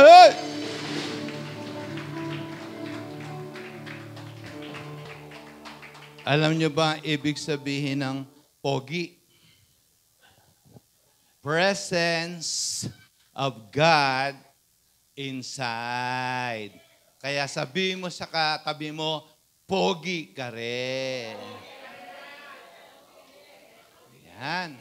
hey! Alam nyo ba ang ibig sabihin ng pogi? Presence of God inside. Kaya sabihin mo sa katabi mo, pogi ka rin. Yan.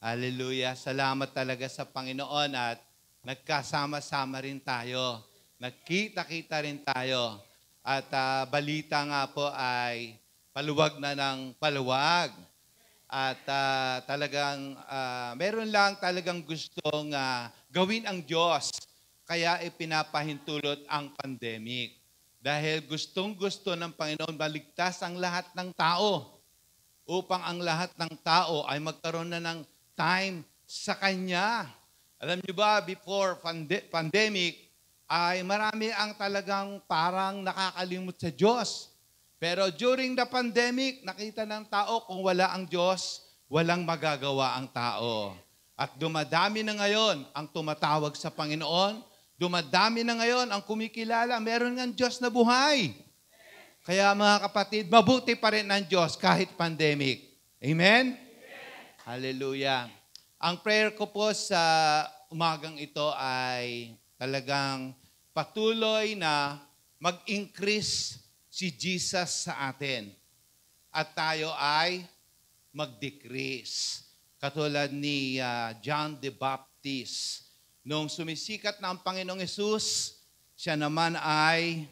Hallelujah. Salamat talaga sa Panginoon at nagkasama-sama rin tayo. Nagkita-kita rin tayo. At balita nga po ay paluwag na ng paluwag. At talagang meron lang talagang gustong gawin ang Diyos. Kaya ipinapahintulot ang pandemic. Dahil gustong-gusto ng Panginoon baligtas ang lahat ng tao. Upang ang lahat ng tao ay magkaroon na ng time sa Kanya. Alam niyo ba, before pandemic, ay marami ang talagang parang nakakalimot sa Diyos. Pero during the pandemic, nakita ng tao kung wala ang Diyos, walang magagawa ang tao. At dumadami na ngayon ang tumatawag sa Panginoon, dumadami na ngayon ang kumikilala, meron ng Diyos na buhay. Kaya mga kapatid, mabuti pa rin ang Diyos kahit pandemic. Amen? Yes. Hallelujah. Ang prayer ko po sa umagang ito ay talagang patuloy na mag-increase si Jesus sa atin. At tayo ay mag-decrease. Katulad ni John the Baptist. Noong sumisikat na ang Panginoong Hesus, siya naman ay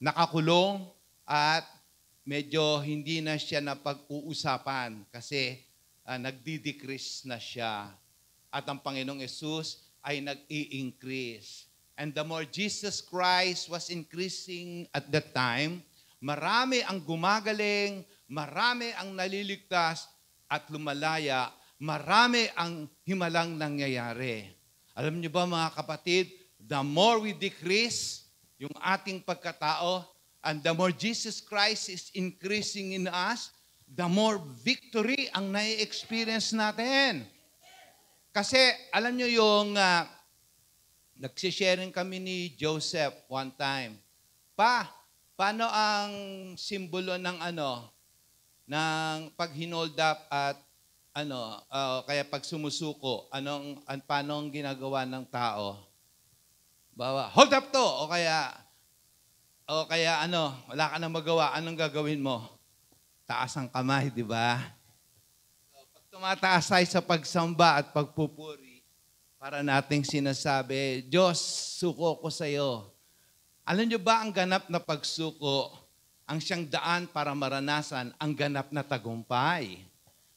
nakakulong at medyo hindi na siya napag-uusapan kasi nagdi-decrease na siya. At ang Panginoong Hesus ay nag-i-increase. And the more Jesus Christ was increasing at that time, marami ang gumagaling, marami ang naliligtas at lumalaya, marami ang himalang nangyayari. Alam niyo ba mga kapatid, the more we decrease yung ating pagkatao, and the more Jesus Christ is increasing in us, the more victory ang nai-experience natin. Kasi alam nyo yung, nagsisharing kami ni Joseph one time, paano ang simbolo ng ng pag-hinold up at kaya pag sumusuko, paano ang ginagawa ng tao? Bawa, hold up to, o kaya wala ka nang magawa, anong gagawin mo? Taas ang kamay, di ba? So, pag tumataas tayo sa pagsamba at pagpupuri, para nating sinasabi, Diyos, suko ko sa iyo. Alam niyo ba ang ganap na pagsuko, ang siyang daan para maranasan ang ganap na tagumpay?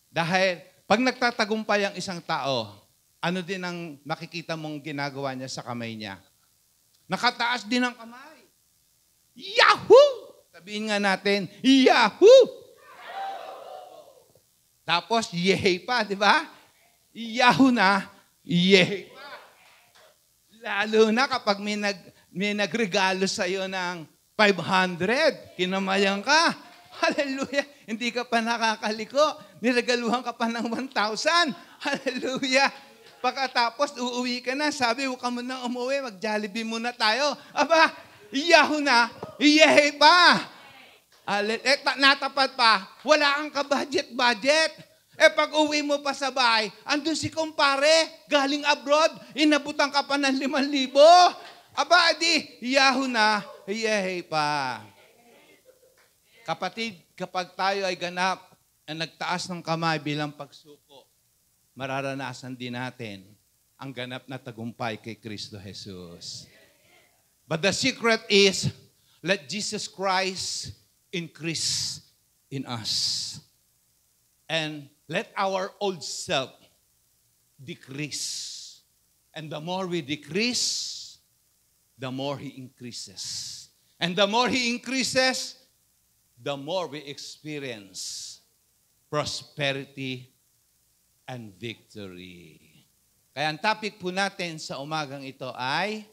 Dahil pag nagtatagumpay ang isang tao, ano din ang makikita mong ginagawa niya sa kamay niya? Nakataas din ang kamay. Yahoo! Sabihin nga natin, Yahoo! Tapos, yehey pa, di ba? Yahoo na, yehey pa. Lalo na kapag may nagregalo sa'yo ng 500, kinamayan ka. Hallelujah! Hindi ka pa nakakaliko. Niregaluhan ka pa ng 1,000. Hallelujah! Pagkatapos, uuwi ka na. Sabi, huwag ka muna umuwi. Mag-Jollibee muna tayo. Aba, iyaho na. Iyehe pa. Natapat pa. Wala kang ka-budget-budget. Pag uwi mo pa sa bahay, andun si kumpare, galing abroad, inabutan ka pa ng 5,000. Aba, di, iyaho na. Iyehe pa. Kapatid, kapag tayo ay ganap na nagtaas ng kamay bilang pagsuko, mararanasan din natin ang ganap na tagumpay kay Kristo Jesus. But the secret is, let Jesus Christ increase in us. And let our old self decrease. And the more we decrease, the more He increases. And the more He increases, the more we experience prosperity and victory. Kaya ang topic po natin sa umagang ito ay,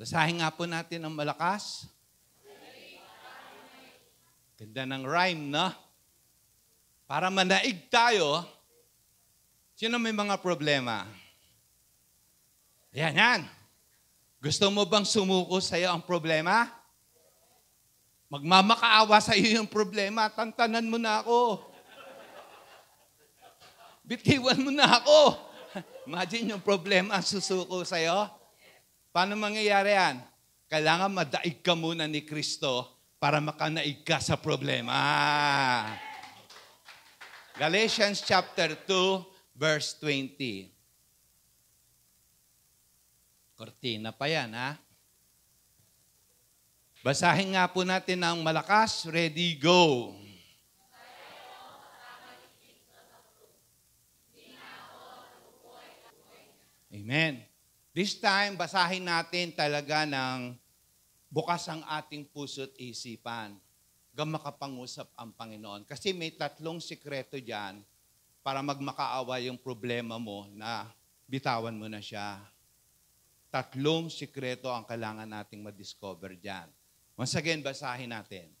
basahin nga po natin ang malakas. Ganda ng rhyme, no? Para manaig tayo, sino may mga problema? Yan. Gusto mo bang sumuko sa'yo ang problema? Magmamakaawa sa'yo yung problema. Tantanan mo na ako. Bitiwan mo na ako. Imagine yung problema susuko sa'yo. Paano mangyayari yan? Kailangan madaig ka muna ni Kristo para makanaig ka sa problema. Galatians chapter 2, verse 20. Kortina pa yan, ha? Basahin nga po natin ang malakas. Ready, go! Amen. This time, basahin natin talaga ng bukas ang ating puso't isipan. Hanggang makapangusap ang Panginoon. Kasi may tatlong sikreto dyan para magmakaawa yung problema mo na bitawan mo na siya. Tatlong sikreto ang kailangan nating madiscover dyan. Once again, basahin natin.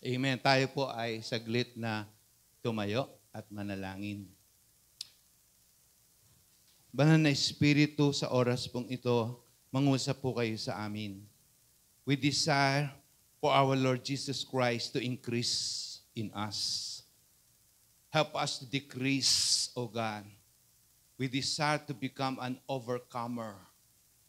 Amen. Tayo po ay saglit na tumayo at manalangin. Banal na Espiritu, sa oras pong ito, mangusap po kayo sa amin. We desire for our Lord Jesus Christ to increase in us. Help us to decrease, O God. We desire to become an overcomer.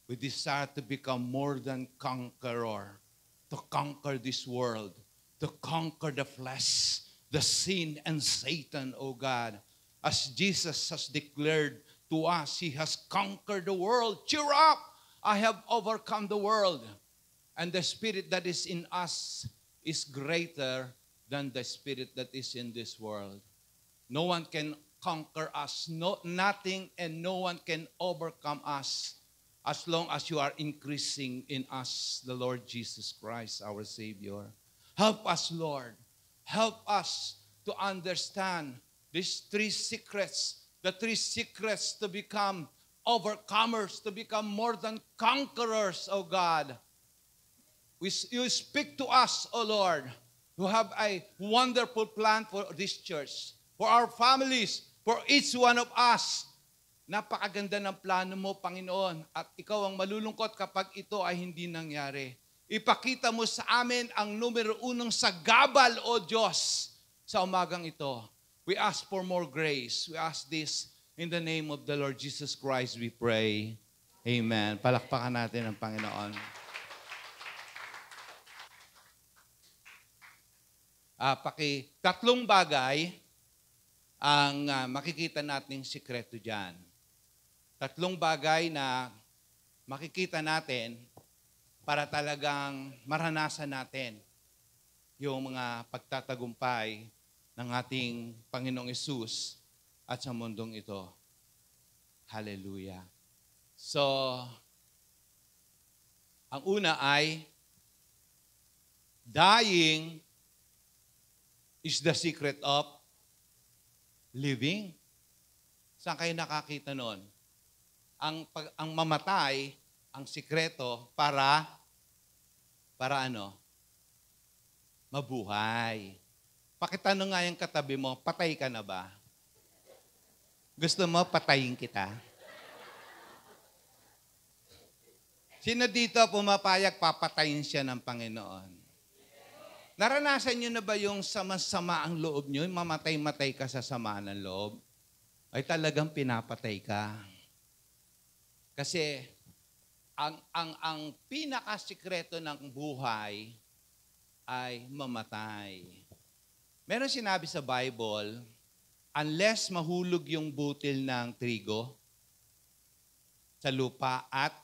We desire to become more than conqueror, to conquer this world, to conquer the flesh, the sin, and Satan, O God. As Jesus has declared to us, He has conquered the world. Cheer up! I have overcome the world. And the spirit that is in us is greater than the spirit that is in this world. No one can conquer us. Nothing and no one can overcome us as long as you are increasing in us, the Lord Jesus Christ, our Savior. Help us, Lord. Help us to understand these three secrets, the three secrets to become overcomers, to become more than conquerors, O God. You speak to us, O Lord, who have a wonderful plan for this church, for our families, for each one of us. Napakaganda ng plano mo, Panginoon, at ikaw ang malulungkot kapag ito ay hindi nangyari. Ipakita mo sa amin ang numero 1 sa gabal, O Diyos, sa umagang ito. We ask for more grace. We ask this in the name of the Lord Jesus Christ, we pray. Amen. Palakpakan natin ang Panginoon. Tatlong bagay ang makikita nating sikreto dyan. Tatlong bagay na makikita natin para talagang maranasan natin yung mga pagtatagumpay ng ating Panginoong Hesus at sa mundong ito. Hallelujah. So, ang una ay dying is the secret of living. Saan kayo nakakita noon? Ang mamatay, ang sikreto para ano? Mabuhay. Pakitanong nga yung katabi mo, patay ka na ba? Gusto mo, patayin kita? Sino dito pumapayag, papatayin siya ng Panginoon? Naranasan nyo na ba yung sama-sama ang loob nyo? Mamatay-matay ka sa sama ng loob? Ay talagang pinapatay ka. Kasi ang pinakasikreto ng buhay ay mamatay. Meron sinabi sa Bible, unless mahulog yung butil ng trigo sa lupa at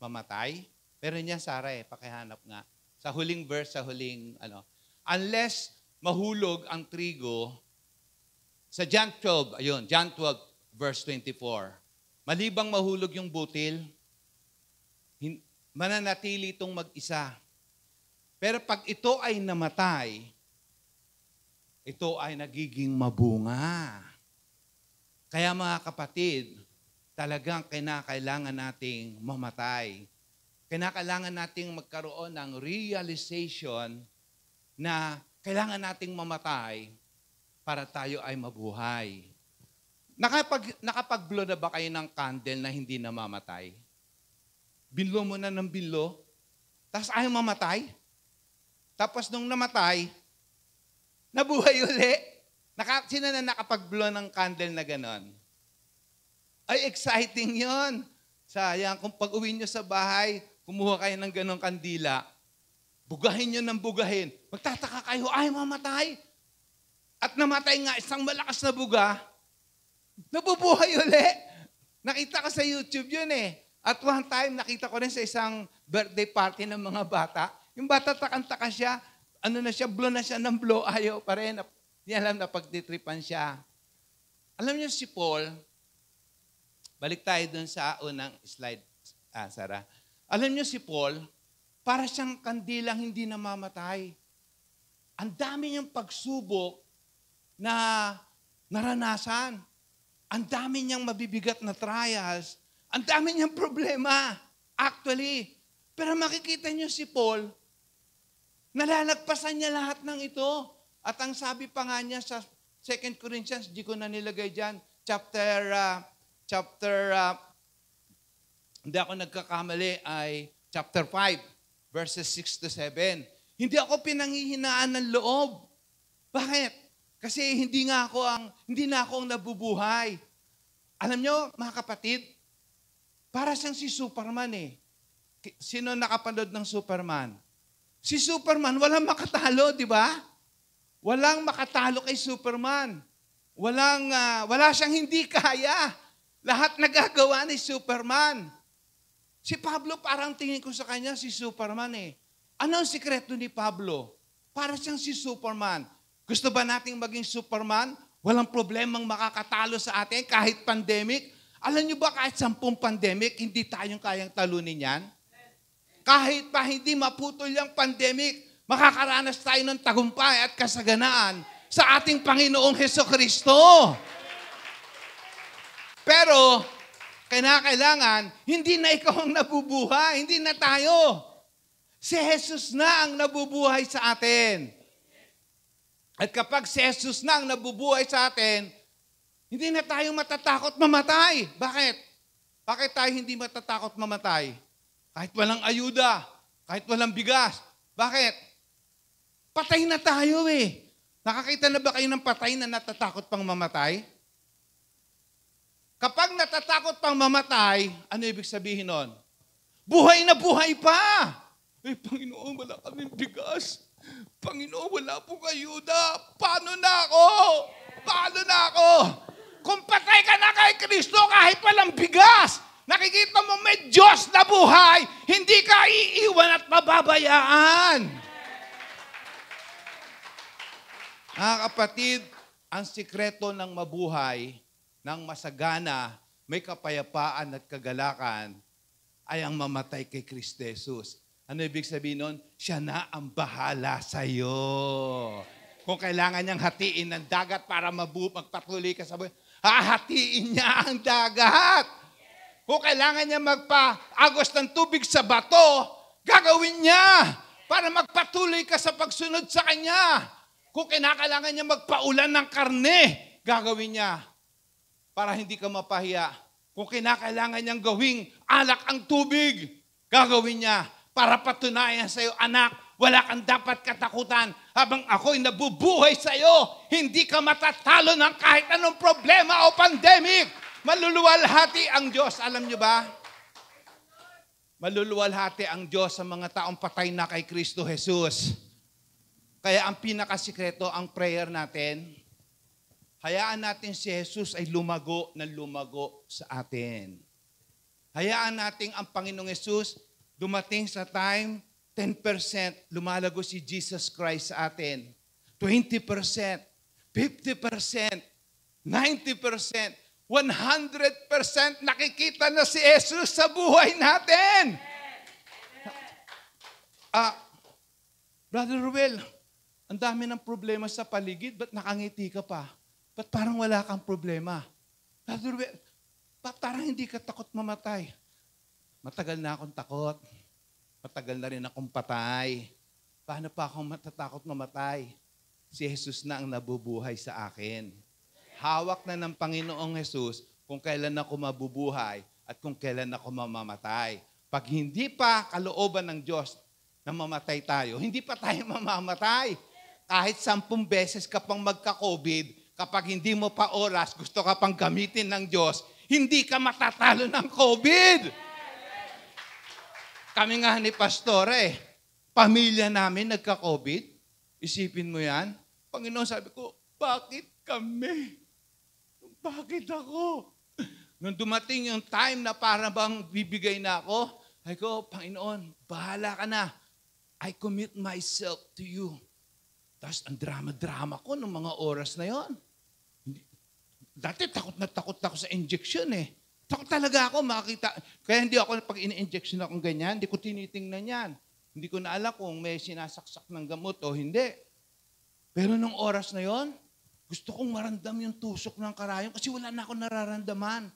mamatay, pero niya Sarah pakihanap nga. Sa huling verse, sa huling ano. Unless mahulog ang trigo sa John 12, ayun, John 12 verse 24. Malibang mahulog yung butil, mananatili itong mag-isa. Pero pag ito ay namatay, ito ay nagiging mabunga. Kaya mga kapatid, talagang kinakailangan nating mamatay. Kailangan nating magkaroon ng realization na kailangan nating mamatay para tayo ay mabuhay. Nakapag-blow na ba kayo ng candle na hindi namamatay? Binlo mo na ng binlo, tapos ayaw mamatay. Tapos nung namatay, nabuhay uli. Sino na nakapag-blow ng candle na ganon? Ay, exciting yun. Sayang, kung pag-uwi nyo sa bahay, kumuha kayo ng ganong kandila, bugahin nyo ng bugahin, magtataka kayo, ay mamatay. At namatay nga isang malakas na buga, nabubuhay uli. Nakita ko sa YouTube yun eh. At one time, nakita ko rin sa isang birthday party ng mga bata. Yung bata takantaka siya, ano na siya, blow na siya ng blow, ayaw pa rin. Hindi alam na pagtitripan siya. Alam niyo si Paul, balik tayo dun sa unang slide, Sarah. Alam niyo si Paul, para siyang kandilang hindi namamatay. Ang dami niyang pagsubok na naranasan. Ang dami niyang mabibigat na trials. Ang dami niyang problema, actually. Pero makikita niyo si Paul, nalalagpasan niya lahat ng ito. At ang sabi pa nga niya sa 2 Corinthians, di ko na nilagay dyan, hindi ako nagkakamali, ay chapter 5, verses 6 to 7. Hindi ako pinanghihinaan ng loob. Bakit? Kasi hindi na ako ang nabubuhay. Alam nyo, mga kapatid, para siyang si Superman eh. Sino nakapanood ng Superman? Si Superman, walang makatalo, di ba? Walang makatalo kay Superman. Wala siyang hindi kaya. Lahat nagagawa ni Superman. Si Pablo, parang tingin ko sa kanya, si Superman eh. Ano ang sikreto ni Pablo? Para siyang si Superman. Gusto ba nating maging Superman? Walang problemang makakatalo sa atin kahit pandemic. Alam niyo ba kahit 10 pandemic, hindi tayong kayang talunin yan? Kahit pa hindi maputol yung pandemic, makakaranas tayo ng tagumpay at kasaganaan sa ating Panginoong Jesucristo. Pero, kailangan, hindi na ikaw ang nabubuhay, hindi na tayo. Si Jesus na ang nabubuhay sa atin. At kapag si Jesus na ang nabubuhay sa atin, hindi na tayo matatakot mamatay. Bakit? Bakit tayo hindi matatakot mamatay? Kahit walang ayuda, kahit walang bigas. Bakit? Patay na tayo eh. Nakakita na ba kayo ng patay na natatakot pang mamatay? Kapag natatakot pang mamatay, ano ibig sabihin nun? Buhay na buhay pa! Ay, Panginoon, wala kaming bigas. Panginoon, wala pong ayuda. Paano na ako? Paano na ako? Kung patay ka na kay Kristo, kahit walang bigas, nakikita mo may Diyos na buhay, hindi ka iiwan at mababayaan. Mga kapatid, ang sikreto ng mabuhay, nang masagana, may kapayapaan at kagalakan, ay ang mamatay kay Kristo Jesus. Ano ibig sabihin nun? Siya na ang bahala sa'yo. Kung kailangan niyang hatiin ng dagat para magpatuloy ka sa buhay, hahatiin niya ang dagat. Kung kailangan niya magpaagos ng tubig sa bato, gagawin niya para magpatuloy ka sa pagsunod sa kanya. Kung kinakailangan niya magpaulan ng karne, gagawin niya para hindi ka mapahiya. Kung kinakailangan niyang gawing alak ang tubig, gagawin niya para patunayan sa iyo, anak, wala kang dapat katakutan. Habang ako'y nabubuhay sa iyo, hindi ka matatalo ng kahit anong problema o pandemic. Maluluwalhati ang Diyos. Alam niyo ba? Maluluwalhati ang Diyos sa mga taong patay na kay Kristo Jesus. Kaya ang pinakasikreto, ang prayer natin, hayaan natin si Jesus ay lumago na lumago sa atin. Hayaan natin ang Panginoong Jesus dumating sa time, 10% lumalago si Jesus Christ sa atin. 20%, 50%, 90%, 100% nakikita na si Jesus sa buhay natin. Brother Ruel, ang dami ng problema sa paligid, ba't nakangiti ka pa? Ba't parang wala kang problema? Brother Ruel, ba't parang hindi ka takot mamatay? Matagal na akong takot. Matagal na rin akong patay. paano pa akong matatakot mamatay? Si Jesus na ang nabubuhay sa akin. Hawak na ng Panginoong Jesus kung kailan ako mabubuhay at kung kailan ako mamamatay. Pag hindi pa kalooban ng Diyos na mamatay tayo, hindi pa tayo mamamatay. Kahit 10 beses ka pang magka-COVID, kapag hindi mo pa oras, gusto ka pang gamitin ng Diyos, hindi ka matatalo ng COVID. Kami nga ni Pastor eh, pamilya namin nagka-COVID. Isipin mo yan. Panginoon, sabi ko, bakit kami? Bakit ako? Nung dumating yung time na para bang bibigay na ako, ay ko, Panginoon, bahala ka na. I commit myself to you. Tapos ang drama-drama ko nung mga oras na yon. Dati takot ako sa injection eh. Takot talaga ako makita. Kaya hindi ako, pag ini-injection akong ganyan, hindi ko tinitingnan yan. Hindi ko na alam kung may sinasaksak ng gamot o hindi. Pero nung oras na yon, gusto kong marandam yung tusok ng karayom kasi wala na ako nararamdaman.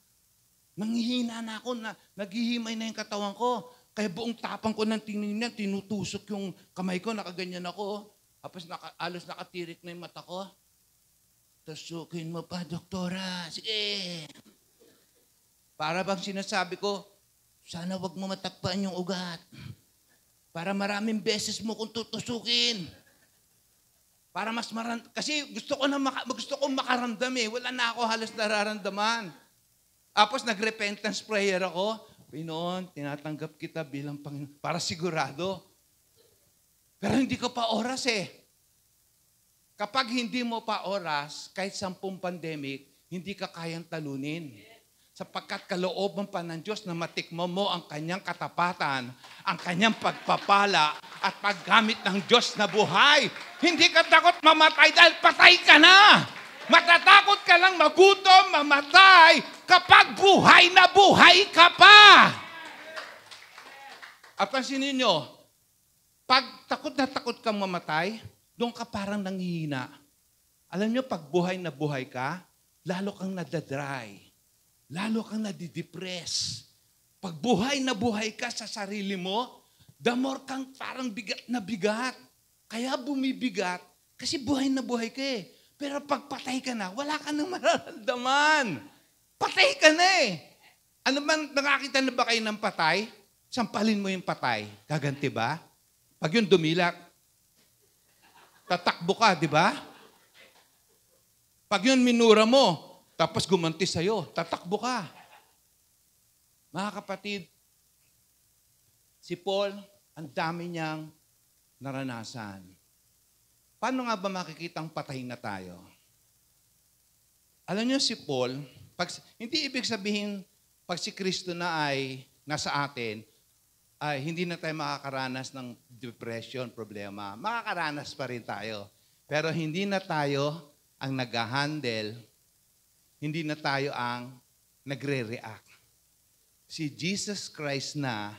Nanghihina na ako, naghihimay na yung katawan ko. Kaya buong tapang ko ng tingin niya, tinutusok yung kamay ko, nakaganyan ako. Tapos alos nakatirik na yung mata ko. Tusukin mo pa, doktora. Sige. Para bang sinasabi ko, sana wag mo matakpan yung ugat. Para maraming beses mo kung tutusukin. Para mas kasi gusto ko makaramdam eh. Wala na ako halos nararamdaman. Tapos nag-repentance prayer ako. Pinoon, tinatanggap kita bilang Panginoon. Para sigurado. Pero hindi ko pa oras eh. Kapag hindi mo pa oras, kahit 10 pandemic, hindi ka kayang talunin. Sapagkat kalooban pa ng Diyos na matikmo mo ang kanyang katapatan, ang kanyang pagpapala at paggamit ng Diyos na buhay. Hindi ka takot mamatay dahil patay ka na. Matatakot ka lang magutom, mamatay kapag buhay na buhay ka pa. At pansin ninyo, pag takot na takot kang mamatay, doon ka parang nanghihina. Alam nyo, pag buhay na buhay ka, lalo kang nadadry. Lalo kang nadidepress. Pag buhay na buhay ka sa sarili mo, the more kang parang bigat na bigat. Kaya bumibigat kasi buhay na buhay ka eh. Pero pag patay ka na, wala ka nang mararamdaman. Patay ka na eh. Ano man, nakakita na ba kayo ng patay? Sampalin mo yung patay. Gaganti ba? Pag yun dumilak, tatakbo ka, di ba? Pag yun minura mo, tapos gumanti sa'yo, tatakbo ka. Mga kapatid, si Paul, ang dami niyang naranasan. Paano nga ba makikitang patay na tayo? Alam niyo si Paul, hindi ibig sabihin pag si Kristo na ay nasa atin, ay hindi na tayo makakaranas ng depression, problema. Makakaranas pa rin tayo. Pero hindi na tayo ang nag-handle. Hindi na tayo ang nagre-react. Si Jesus Christ na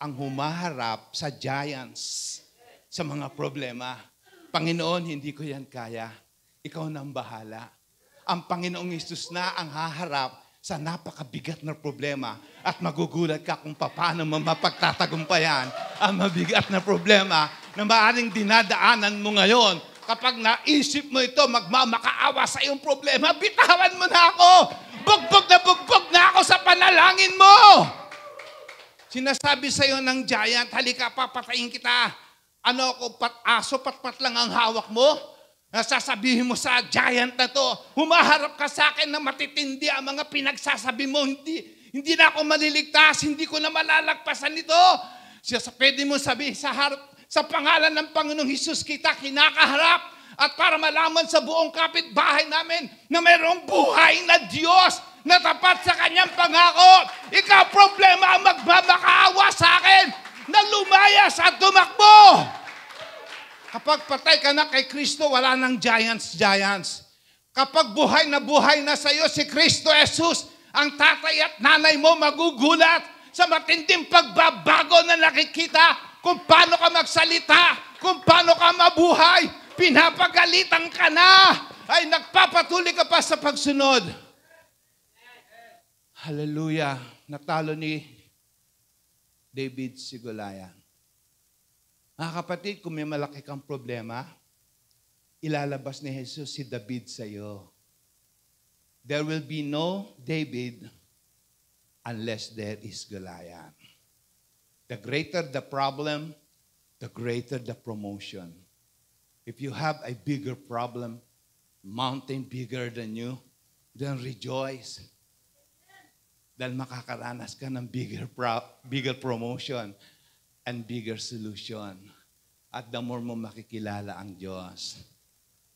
ang humaharap sa giants, sa mga problema. Panginoon, hindi ko yan kaya. Ikaw na ang bahala. Ang Panginoong Hesus na ang haharap sa napakabigat na problema at magugulat ka kung paano mapagtatagumpayan ang mabigat na problema na maaaring dinadaanan mo ngayon. Kapag naisip mo ito, magmamakaawa sa iyong problema, bitawan mo na ako. Bugbog na ako sa panalangin mo. Sinasabi sa iyo ng giant, halika, papatayin kita. Ano ako, aso, patpat lang ang hawak mo? Nasasabihin mo sa giant na to, humaharap ka sa akin na matitindi ang mga pinagsasabi mo. Hindi na ako maliligtas, hindi ko na malalagpasan ito. Pwede mo sabihin sa harap, sa pangalan ng Panginoong Hesus kita kinakaharap at para malaman sa buong kapitbahay namin na mayroong buhay na Diyos na tapat sa kanyang pangako. Ikaw problema ang magmamakaawa sa akin na lumayas at tumakbo. Kapag patay ka na kay Kristo, wala nang giants. Kapag buhay na sa iyo si Kristo Jesus, ang tatay at nanay mo magugulat sa matinding pagbabago na nakikita kung paano ka magsalita, kung paano ka mabuhay, pinapagalitan ka na, ay nagpapatuloy ka pa sa pagsunod. Hallelujah. Natalo ni David si Goliath. Mga kapatid, kung may malaki kang problema, ilalabas ni Jesus si David sa iyo. There will be no David unless there is Goliath. The greater the problem, the greater the promotion. If you have a bigger problem, mountain bigger than you, then rejoice. Dahil makakaranas ka ng bigger promotion and bigger solution. At the more mo makikilala ang Diyos.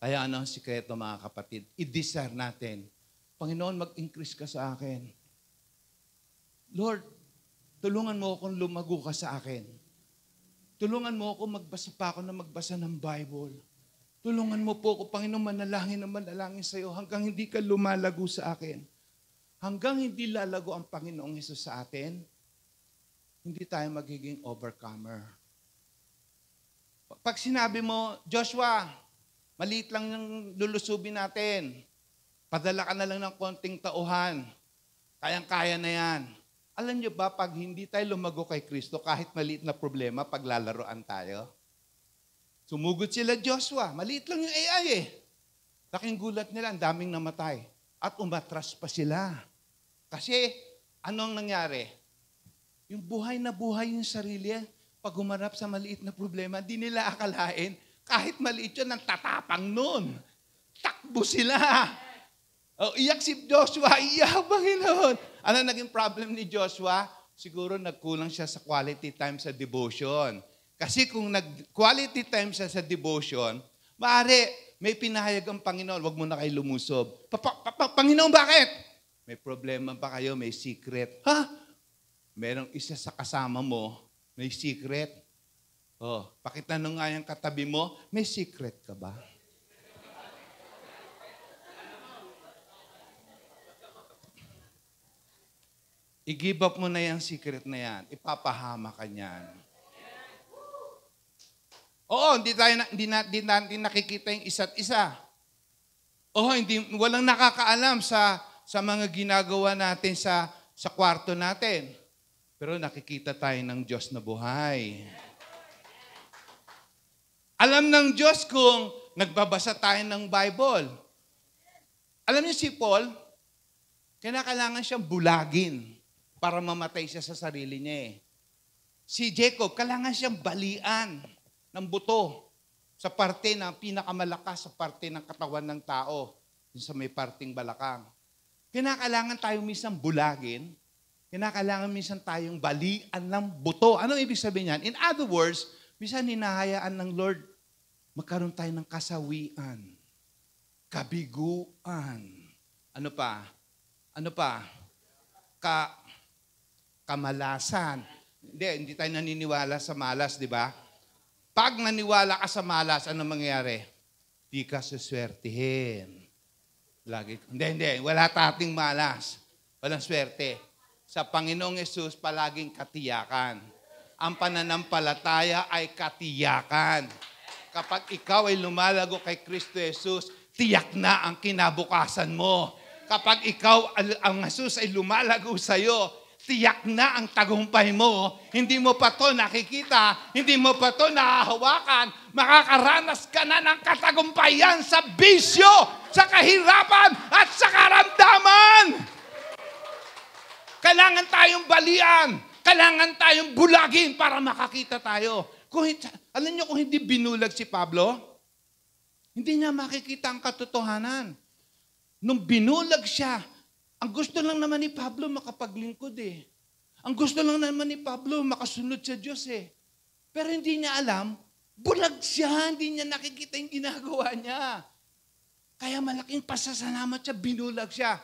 Kaya ano ang sikreto mga kapatid? I-desire natin. Panginoon, mag-increase ka sa akin. Lord, tulungan mo akong lumago ka sa akin. Tulungan mo ako magbasa pa ako na magbasa ng Bible. Tulungan mo po ako, Panginoon, manalangin na manalangin sa iyo hanggang hindi ka lumalago sa akin. Hanggang hindi lalago ang Panginoong Hesus sa atin, hindi tayo magiging overcomer. Pag sinabi mo, Joshua, maliit lang yung lulusubin natin. Padala ka na lang ng konting tauhan. Kayang-kaya na yan. Alam nyo ba, pag hindi tayo lumago kay Kristo, kahit maliit na problema, paglalaroan tayo. Sumugod sila Joshua. Maliit lang yung AI eh. Laking gulat nila, ang daming namatay. At umatras pa sila. Kasi, anong nangyari? Yung buhay na buhay yung sarili, pag umarap sa maliit na problema, di nila akalain, kahit maliit yun, ang tatapang nun. Takbo sila. Oh, iyak si Joshua, iyak Panginoon. Ano naging problem ni Joshua? Siguro nagkulang siya sa quality time sa devotion. Kasi kung nag-quality time siya sa devotion, maaari, may pinahayag ang Panginoon, wag mo na kayo lumusob. Panginoon, bakit? May problema ba kayo? May secret. Ha? Merong isa sa kasama mo, may secret. Oh, pakitanong nga yung katabi mo, may secret ka ba? I-give up mo na yung secret na yan. Ipapahama ka niyan. Oo, hindi natin nakikita yung isa't isa. Oo, walang nakakaalam sa mga ginagawa natin sa kwarto natin. Pero nakikita tayo ng Diyos na buhay. Alam ng Diyos kung nagbabasa tayo ng Bible. Alam niyo si Paul, kailangan siyang bulagin para mamatay siya sa sarili niya eh. Si Jacob, kailangan siyang balian ng buto sa parte na pinakamalakas sa parte ng katawan ng tao, sa may parting balakang. Kinakailangan tayong minsan bulagin, kinakailangan minsan tayong balian ng buto. Anong ibig sabihin niyan? In other words, minsan hinahayaan ng Lord, magkaroon tayo ng kasawian, kabiguan. Ano pa? Kamalasan. Hindi tayo naniniwala sa malas, di ba? Pag naniwala ka sa malas, ano mangyayari? Di ka suswertihin. Lagi, hindi. Wala tating malas. Walang swerte. Sa Panginoong Yesus, palaging katiyakan. Ang pananampalataya ay katiyakan. Kapag ikaw ay lumalago kay Kristo Yesus, tiyak na ang kinabukasan mo. Kapag ikaw, ang Yesus ay lumalago sa iyo, tiyak na ang tagumpay mo. Hindi mo pa to nakikita. Hindi mo pa to nahahawakan. Makakaranas ka na ng katagumpayan sa bisyo, sa kahirapan, at sa karamdaman. Kailangan tayong balian. Kailangan tayong bulagin para makakita tayo. Alam niyo kung hindi binulag si Pablo, hindi niya makikita ang katotohanan. Nung binulag siya, ang gusto lang naman ni Pablo makapaglingkod eh. Ang gusto lang naman ni Pablo makasunod sa Diyos eh. Pero hindi niya alam, bulag siya, hindi niya nakikita yung ginagawa niya. Kaya malaking pasasalamat siya, binulag siya.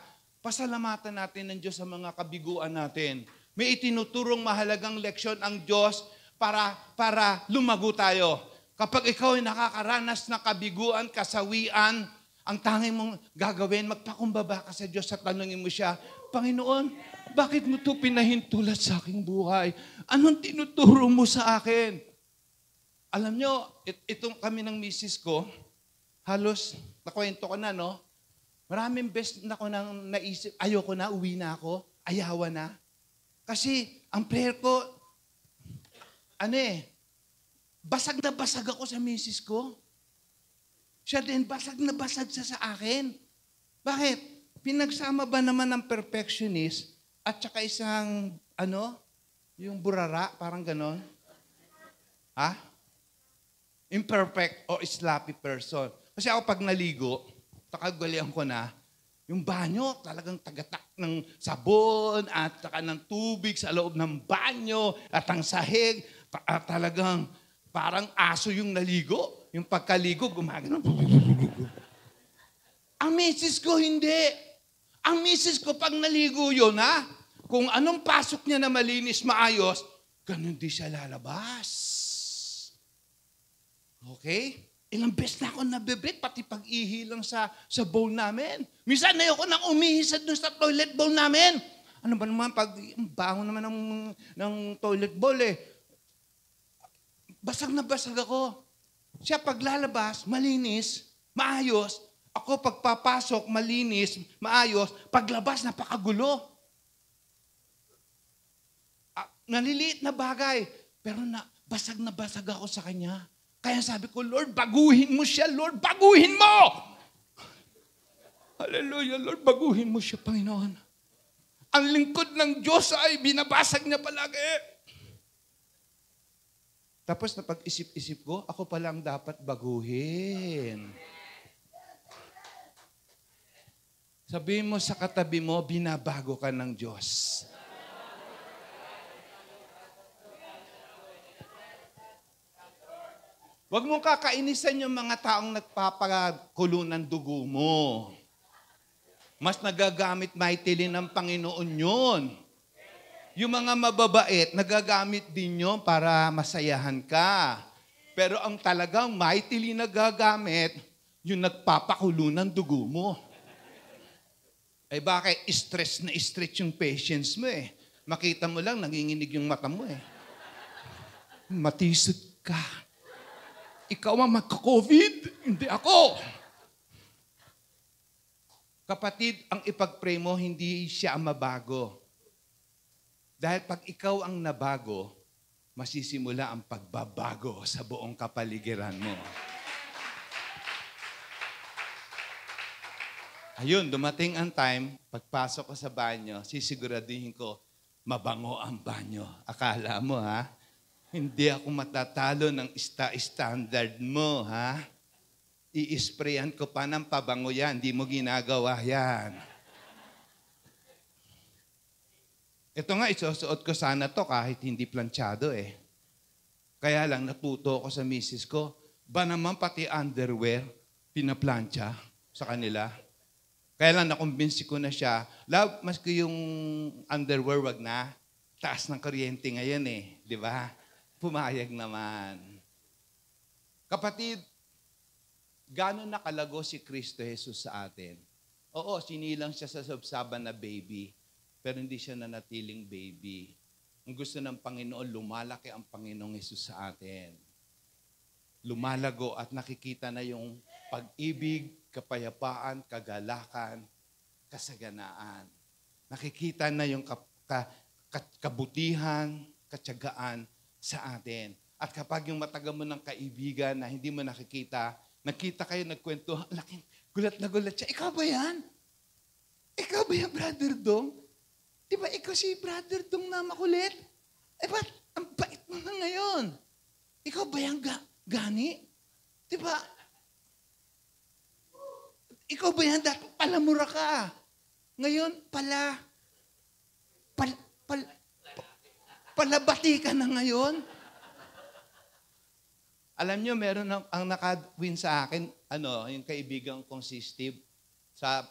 Pasalamatan natin ng Diyos sa mga kabiguan natin. May itinuturong mahalagang leksyon ang Diyos para lumago tayo. Kapag ikaw ay nakakaranas ng kabiguan, kasawian, ang tanging mong gagawin, magpakumbaba ka sa Diyos at tanungin mo siya, Panginoon, bakit mo ito pinahintulad sa aking buhay? Anong tinuturo mo sa akin? Alam nyo, itong kami ng misis ko, halos, nakwento ko na, no? Maraming best na ko nang naisip, ayoko na, uwi na ako, ayawa na. Kasi, ang prayer ko, Basag na basag ako sa misis ko. Siya din, basag na basag siya sa akin. Bakit? Pinagsama ba naman ng perfectionist at saka isang, yung burara, parang ganon? Ha? Imperfect o sloppy person. Kasi ako pag naligo, takagalian ko na, yung banyo, talagang tagatak ng sabon at saka ng tubig sa loob ng banyo at ang sahig, at talagang parang aso yung naligo. Yung pagkaligo, gumagano. Ang misis ko, hindi. Ang misis ko, pag naligo yun, ha? Kung anong pasok niya na malinis, maayos, ganun di siya lalabas. Okay? Ilang beses na ako nabibig, pati pag-ihi lang sa bowl namin. Minsan, ayoko nang umihisad dun sa toilet bowl namin. Ano ba naman, pag bango naman ng toilet bowl, eh. Basag na basag ako. Siya paglalabas, malinis, maayos. Ako pagpapasok, malinis, maayos. Paglabas, napakagulo. Naliliit na bagay, pero basag na basag ako sa kanya. Kaya sabi ko, Lord, baguhin mo siya. Lord, baguhin mo! Hallelujah, Lord, baguhin mo siya, Panginoon. Ang lingkod ng Diyos ay binabasag niya palagi. Tapos napag-isip-isip ko, ako palang dapat baguhin. Sabihin mo sa katabi mo, binabago ka ng Diyos. Huwag mong kakainisan yung mga taong nagpapakulo ng dugo mo. Mas nagagamit mightily ng Panginoon yun. Yung mga mababait, nagagamit din yun para masayahan ka. Pero ang talagang mightily nagagamit, yung nagpapakulo ng dugo mo. Ay bakit? Stress na stretch yung patience mo eh. Makita mo lang, nanginginig yung mata mo eh. Matisod ka. Ikaw ang magka-COVID, hindi ako. Kapatid, ang ipag-pray mo, hindi siya ang mabago. Dahil pag ikaw ang nabago, masisimula ang pagbabago sa buong kapaligiran mo. Ayun, dumating ang time, pagpasok ko sa banyo, sisiguraduhin ko, mabango ang banyo. Akala mo, ha? Hindi ako matatalo ng standard mo, ha? I-sprayan ko pa ng pabango yan, hindi mo ginagawa yan. Ito nga, isusuot ko sana to kahit hindi planchado eh. Kaya lang natuto ako sa misis ko, ba naman pati underwear, pinaplancha sa kanila. Kaya lang nakumbinsi ko na siya, love, maski yung underwear wag na, taas ng kuryente ngayon eh. Di ba? Pumayag naman. Kapatid, gano'n nakalago si Kristo Jesus sa atin? Oo, sinilang siya sa subsaban na baby. Pero hindi siya nanatiling baby. Ang gusto ng Panginoon, lumalaki ang Panginoong Hesus sa atin. Lumalago at nakikita na yung pag-ibig, kapayapaan, kagalakan, kasaganaan. Nakikita na yung kabutihan, katyagaan sa atin. At kapag yung matagal mo ng kaibigan na hindi mo nakikita, nakita kayo, nagkwento, gulat na gulat siya, ikaw ba yan? Ikaw ba yan, Brother Dong? Diba, ikaw si Brother Dong na makulit? Eh, ba't ang bait mo na ngayon? Ikaw ba yung gani? Diba? Ikaw ba yung dati? Palamura ka. Ngayon, palabati ka na ngayon? Alam nyo, meron ang nakawin sa akin, yung kaibigan kong si Steve, sa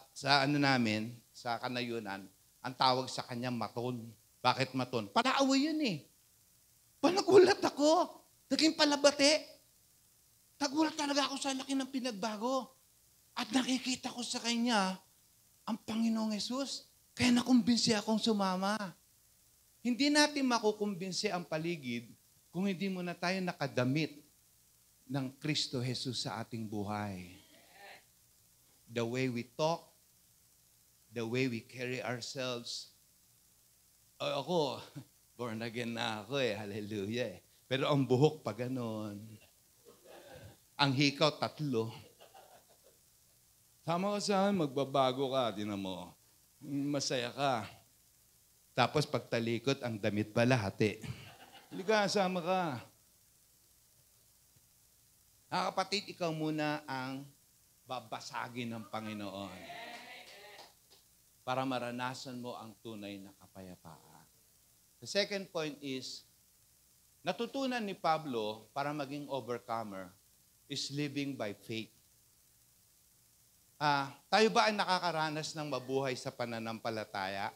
Kanayunan, ang tawag sa kanya, maton. Bakit maton? Palaaway yun eh. Panagulat ako. Naging palabate. Nagulat talaga ako sa laki ng pinagbago. At nakikita ko sa kanya, ang Panginoong Hesus. Kaya nakumbinsi akong sumama. Hindi natin makukumbinsi ang paligid kung hindi muna tayo nakadamit ng Kristo Hesus sa ating buhay. The way we talk, the way we carry ourselves. Ako, born again na ako eh. Hallelujah eh. Pero ang buhok pa ganon. Ang hikaw, 3. Tama ka sa akin, magbabago ka, tinan mo. Masaya ka. Tapos pagtalikot, ang damit pala, hati. Liga, sama ka. Ah, kapatid, ikaw muna ang babasagin ng Panginoon para maranasan mo ang tunay na kapayapaan. The second point is, natutunan ni Pablo para maging overcomer is living by faith. Tayo ba ay nakakaranas ng mabuhay sa pananampalataya?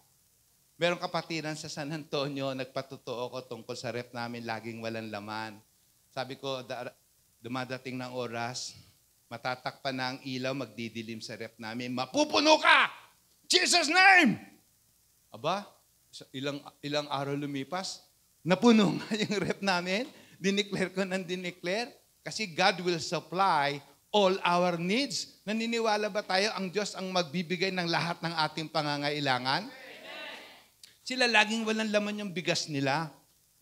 Merong kapatiran sa San Antonio, nagpatotoo ko tungkol sa ref namin, laging walang laman. Sabi ko, dumadating ng oras, matatakpan na ang ilaw, magdidilim sa ref namin. Mapupuno ka! Jesus name! Aba, ilang araw lumipas, napuno nga yung ref namin. Dineclare ko ng dineclare. Kasi God will supply all our needs. Naniniwala ba tayo ang Diyos ang magbibigay ng lahat ng ating pangangailangan? Amen. Sila laging walang laman yung bigas nila.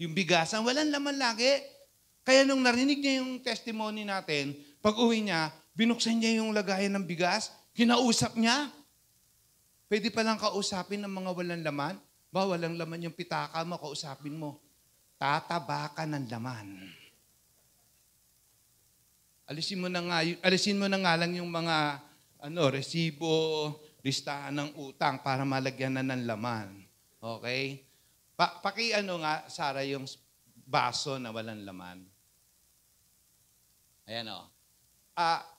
Yung bigasan, walang laman lagi. Kaya nung narinig niya yung testimony natin, pag-uwi niya, binuksan niya yung lagayan ng bigas, kinausap niya. Pwede palang kausapin ng mga walang laman. Ba, walang laman yung pitaka mo, kausapin mo. Tataba ka ng laman. Alisin mo na nga lang yung mga resibo, listahan ng utang para malagyan na ng laman. Okay? Sara, yung baso na walang laman. Ayan o.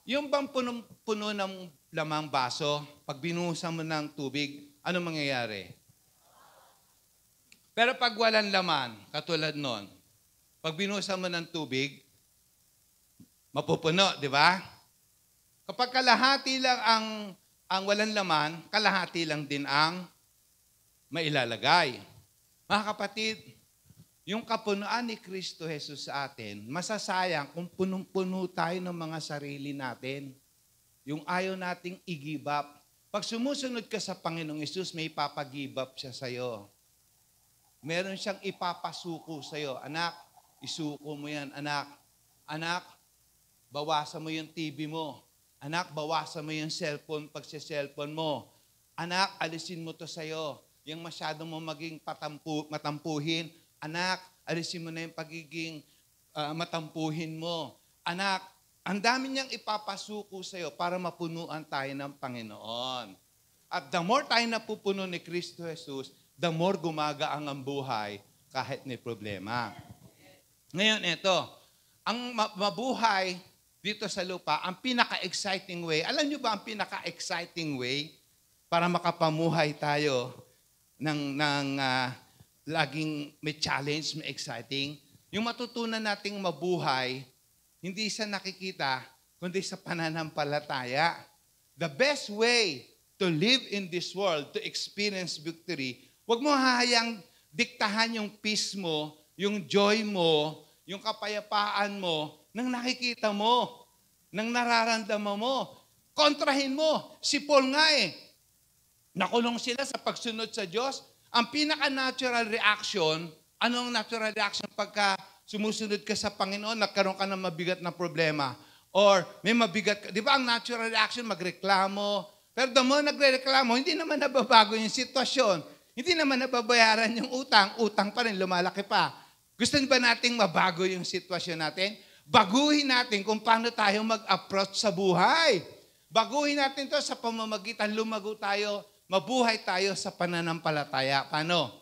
Yung bang puno ng lamang baso, pag binuhusan mo ng tubig, ano mangyayari? Pero pag walang laman, katulad nun, pag binuhusan mo ng tubig, mapupuno, di ba? Kapag kalahati lang ang walang laman, kalahati lang din ang mailalagay. Mga kapatid, yung kapunuan ni Kristo Jesus sa atin, masasayang kung punong-puno tayo ng mga sarili natin. Yung ayaw nating i-give up. Pag sumusunod ka sa Panginoong Hesus, may ipapag-give up siya sa'yo. Meron siyang ipapasuko sa'yo. Anak, isuko mo yan. Anak, anak, bawasan mo yung TV mo. Anak, bawasan mo yung cellphone pag sa cellphone mo. Anak, alisin mo to sa'yo. Yung masyado mo maging matampuhin, anak, alisin mo na yung pagiging matampuhin mo. Anak, ang dami niyang ipapasuko sa'yo para mapunuan tayo ng Panginoon. At the more tayo napupuno ni Kristo Jesus, the more gumagaang ang buhay kahit may problema. Ngayon, ito. Ang mabuhay dito sa lupa, ang pinaka-exciting way, alam niyo ba ang pinaka-exciting way para makapamuhay tayo ng laging may challenge, may exciting. Yung matutunan nating mabuhay, hindi sa nakikita, kundi sa pananampalataya. The best way to live in this world, to experience victory, huwag mo hahayang diktahan yung peace mo, yung joy mo, yung kapayapaan mo, nang nakikita mo, nang nararamdaman mo. Kontrahin mo. Si Paul nga nakulong sila sa pagsunod sa Diyos. Ang pinaka-natural reaction, anong natural reaction pagka sumusunod ka sa Panginoon, nagkaroon ka ng mabigat na problema? Or may mabigat ka. Di ba ang natural reaction, magreklamo? Pero the more nagre-reklamo, hindi naman nababago yung sitwasyon. Hindi naman nababayaran yung utang. Utang pa rin, lumalaki pa. Gusto ba nating mabago yung sitwasyon natin? Baguhin natin kung paano tayo mag-approach sa buhay. Baguhin natin to sa pamamagitan, lumago tayo. Mabuhay tayo sa pananampalataya. Paano?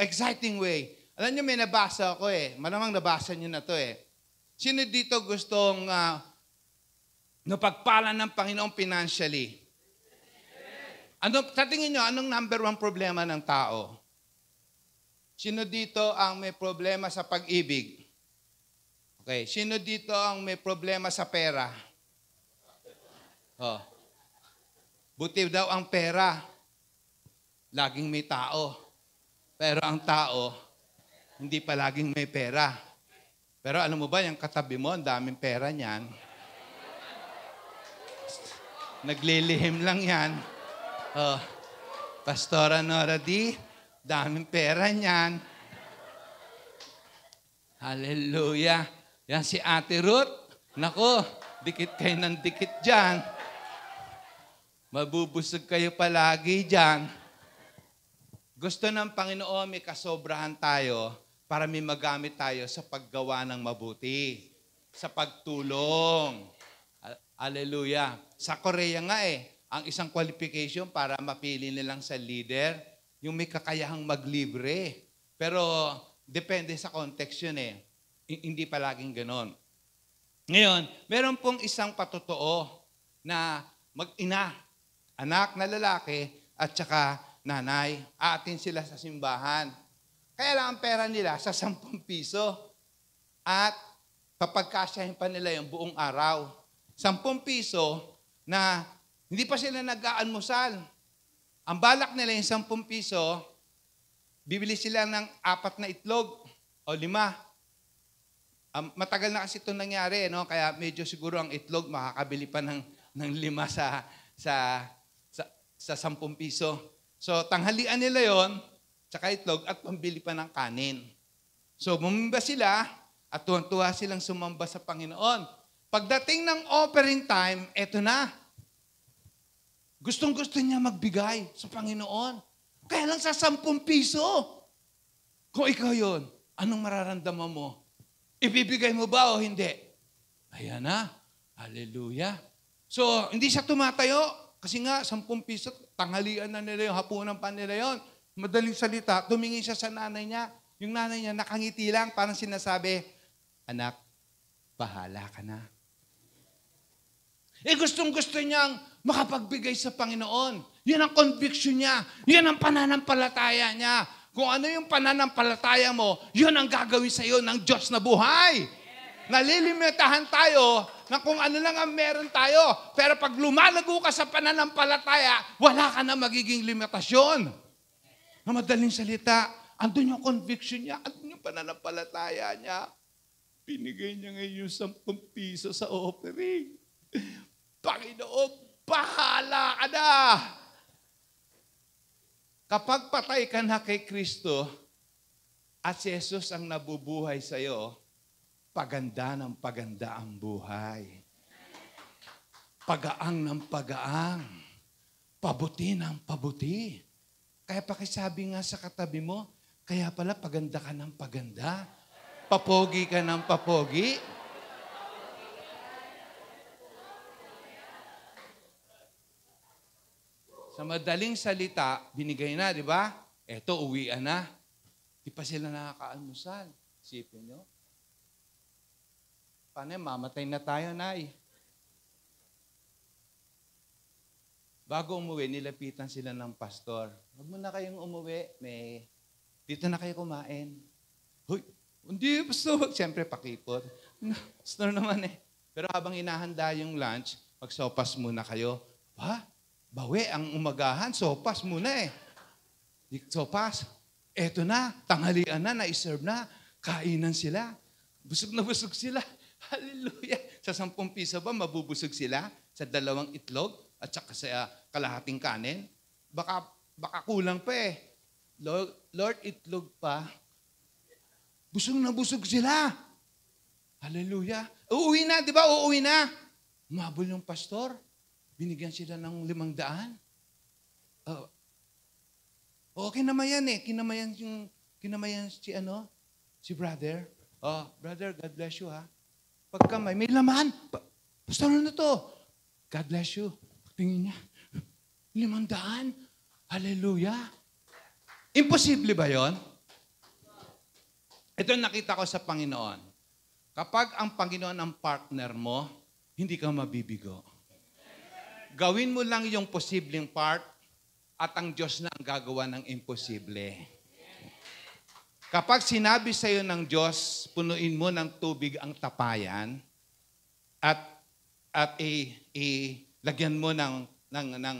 Exciting way. Alam niyo, may nabasa ako Malamang nabasa niyo na to Sino dito gustong napagpala ng Panginoon financially? Sa tingin niyo, anong number one problema ng tao? Sino dito ang may problema sa pag-ibig? Okay. Sino dito ang may problema sa pera? Oh. Buti daw ang pera, laging may tao. Pero ang tao, hindi pa laging may pera. Pero alam mo ba, yung katabi mo, ang daming pera niyan. Naglilihim lang yan. Oh, Pastora Nora D, daming pera niyan. Hallelujah. Yan si Ate Ruth. Nako, dikit kayo ng dikit dyan. Mabubusog kayo palagi dyan. Gusto ng Panginoon, may kasobrahan tayo para may magamit tayo sa paggawa ng mabuti. Sa pagtulong. Hallelujah. Sa Korea nga ang isang qualification para mapili nilang sa leader, yung may kakayahang maglibre. Pero depende sa context yun Hindi palaging ganon. Ngayon, meron pong isang patotoo na mag-ina, anak na lalaki at saka nanay. Atin sila sa simbahan. Kaya lang ang pera nila sa 10 piso at papagkasyahin pa nila yung buong araw. 10 piso na hindi pa sila nag-aalmusal. Ang balak nila yung 10 piso, bibili sila ng 4 na itlog o 5. Matagal na kasi ito nangyari, no? Kaya medyo siguro ang itlog makakabili pa ng 5 sa 10 piso. So tanghalian nila yon, tsaka itlog at pambili pa ng kanin. So bumimba sila at tuwang-tuwa silang sumamba sa Panginoon. Pagdating ng offering time, eto na. Gustong-gusto niya magbigay sa Panginoon. Kaya lang sa 10 piso. Kung ikaw yun, anong mararamdaman mo? Ibibigay mo ba o hindi? Ayan na. Hallelujah. So, hindi siya tumatayo. Kasi nga, 10 piso, tanghalian na nila yun, hapunan pa nila yun. Madaling salita, tumingin siya sa nanay niya. Yung nanay niya, nakangiti lang, parang sinasabi, anak, bahala ka na. Gustong-gusto niyang makapagbigay sa Panginoon. Yan ang conviction niya. Yan ang pananampalataya niya. Kung ano yung pananampalataya mo, yun ang gagawin sa iyo ng Diyos na buhay. Nalilimitahan tayo na kung ano lang ang meron tayo. Pero pag lumalago ka sa pananampalataya, wala ka na magiging limitasyon. Na madaling salita, andun yung conviction niya, andun yung pananampalataya niya. Pinigay niya ngayon 10 piso sa offering. Panginoon, bahala ka na! Kapag patay ka na kay Kristo at si Jesus ang nabubuhay sa iyo, paganda ng paganda ang buhay. Pagaang ng pagaang. Pabuti ng pabuti. Kaya pakisabi nga sa katabi mo, kaya pala paganda ka ng paganda. Papogi ka ng papogi. Sa madaling salita, binigay na, di ba? Eto, uwian na. Di pa sila nakakaalmusal. Isipin nyo. Paano, mamatay na tayo, Nay? Bago umuwi, nilapitan sila ng pastor. Huwag mo na kayong umuwi. Dito na kayo kumain. Hoy, hindi, pastor. Siyempre, pakipot. Pastor naman Pero habang inahanda yung lunch, magsopas muna kayo. Ha? Bawi, ang umagahan, sopas muna Sopas. Eto na, tanghalian na, naiserve na. Kainan sila. Busog na busog sila. Hallelujah. Sa 10 piso ba, mabubusog sila? Sa 2 itlog? At saka sa kalahating kanin? Baka kulang pa Lord, itlog pa. Busog na busog sila. Hallelujah. Uuwi na, di ba? Uuwi na. Mabul yung pastor. Binigyan sila ng 500. Oh, kinamayan Kinamayan si brother. Oh, brother, God bless you ha. Pagka may laman. Basta na to. God bless you. Tingin niya. 500. Hallelujah. Imposible ba yon? Ito nakita ko sa Panginoon. Kapag ang Panginoon ang partner mo, hindi ka mabibigo. Gawin mo lang yung posibleng part at ang Diyos na ang gagawa ng imposible. Kapag sinabi sa'yo ng Diyos, punuin mo ng tubig ang tapayan at lagyan mo ng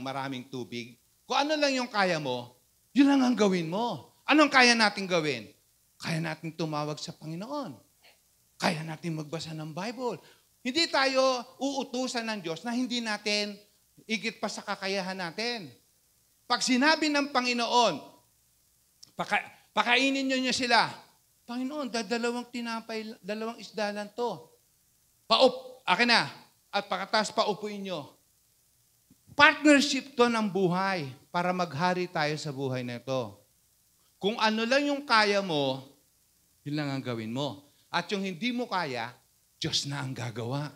maraming tubig, kung ano lang yung kaya mo, yun lang ang gawin mo. Anong kaya natin gawin? Kaya natin tumawag sa Panginoon. Kaya natin magbasa ng Bible. Hindi tayo uutusan ng Diyos na hindi natin higit pa sa kakayahan natin. Pag sinabi ng Panginoon, pakainin nyo sila, Panginoon, dalawang isda lang to. Akin na, at pakatas paupuin nyo. Partnership to ng buhay para maghari tayo sa buhay na ito. Kung ano lang yung kaya mo, yun lang ang gawin mo. At yung hindi mo kaya, Diyos na ang gagawa.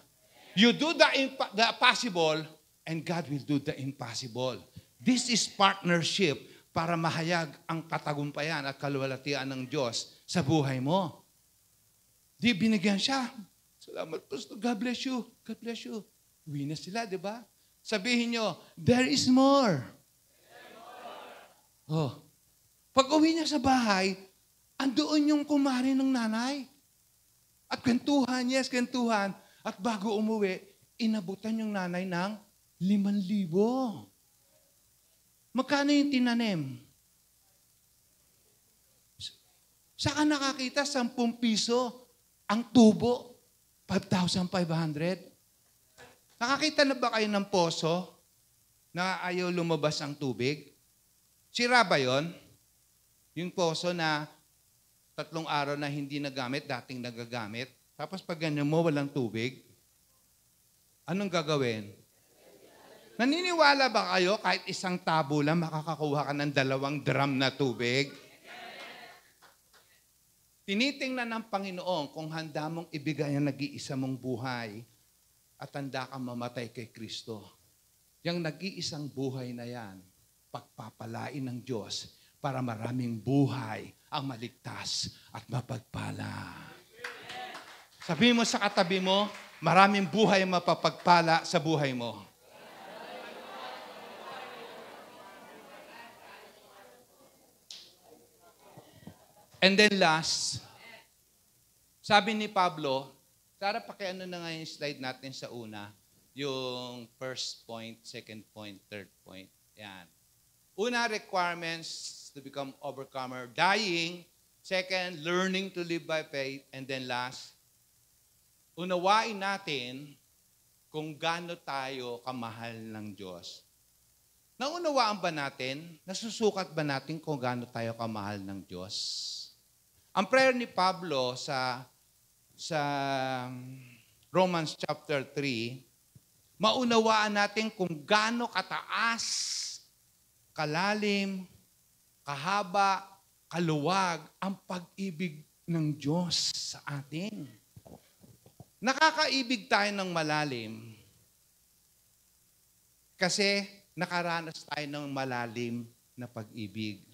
You do the possible and God will do the impossible. This is partnership para mahayag ang katagumpayan at kaluwalhatian ng Diyos sa buhay mo. Di binigyan siya. Salamat po. God bless you. God bless you. Uwi na sila, di ba? Sabihin nyo, there is more. Oh. Pag uwi niya sa bahay, andoon yung kumari ng nanay. At kwentuhan, yes, kwentuhan. At bago umuwi, inabutan yung nanay ng 5,000. Magkano yung tinanim? Saka nakakita 10 piso ang tubo, 5,500. Nakakita na ba kayo ng poso na ayaw lumabas ang tubig? Sira ba yun? Yung poso na 3 araw na hindi nagamit, dating nagagamit, tapos pag ganyan mo, walang tubig, anong gagawin? Naniniwala ba kayo kahit isang tabo lang makakakuha ka ng 2 drum na tubig? Tinitingnan ng Panginoon kung handa mong ibigay ang nag-iisa mong buhay at handa kang mamatay kay Kristo. Yang nag-iisang buhay na yan, pagpapalain ng Diyos para maraming buhay ang maligtas at mapagpala. Sabi mo sa katabi mo, maraming buhay ang mapapagpala sa buhay mo. And then last, sabi ni Pablo, Sarah, pakiano na nga yung slide natin sa una, yung first point, second point, third point. Yan. Una, requirements to become overcomer, dying. Second, learning to live by faith. And then last, unawain natin kung gaano tayo kamahal ng Diyos. Naunawaan ba natin? Nasusukat ba natin kung gaano tayo kamahal ng Diyos? Ang prayer ni Pablo sa Romans chapter 3, maunawaan natin kung gaano kataas, kalalim, kahaba, kaluwag ang pag-ibig ng Diyos sa atin. Nakakaibig tayo ng malalim kasi nakaranas tayo ng malalim na pag-ibig.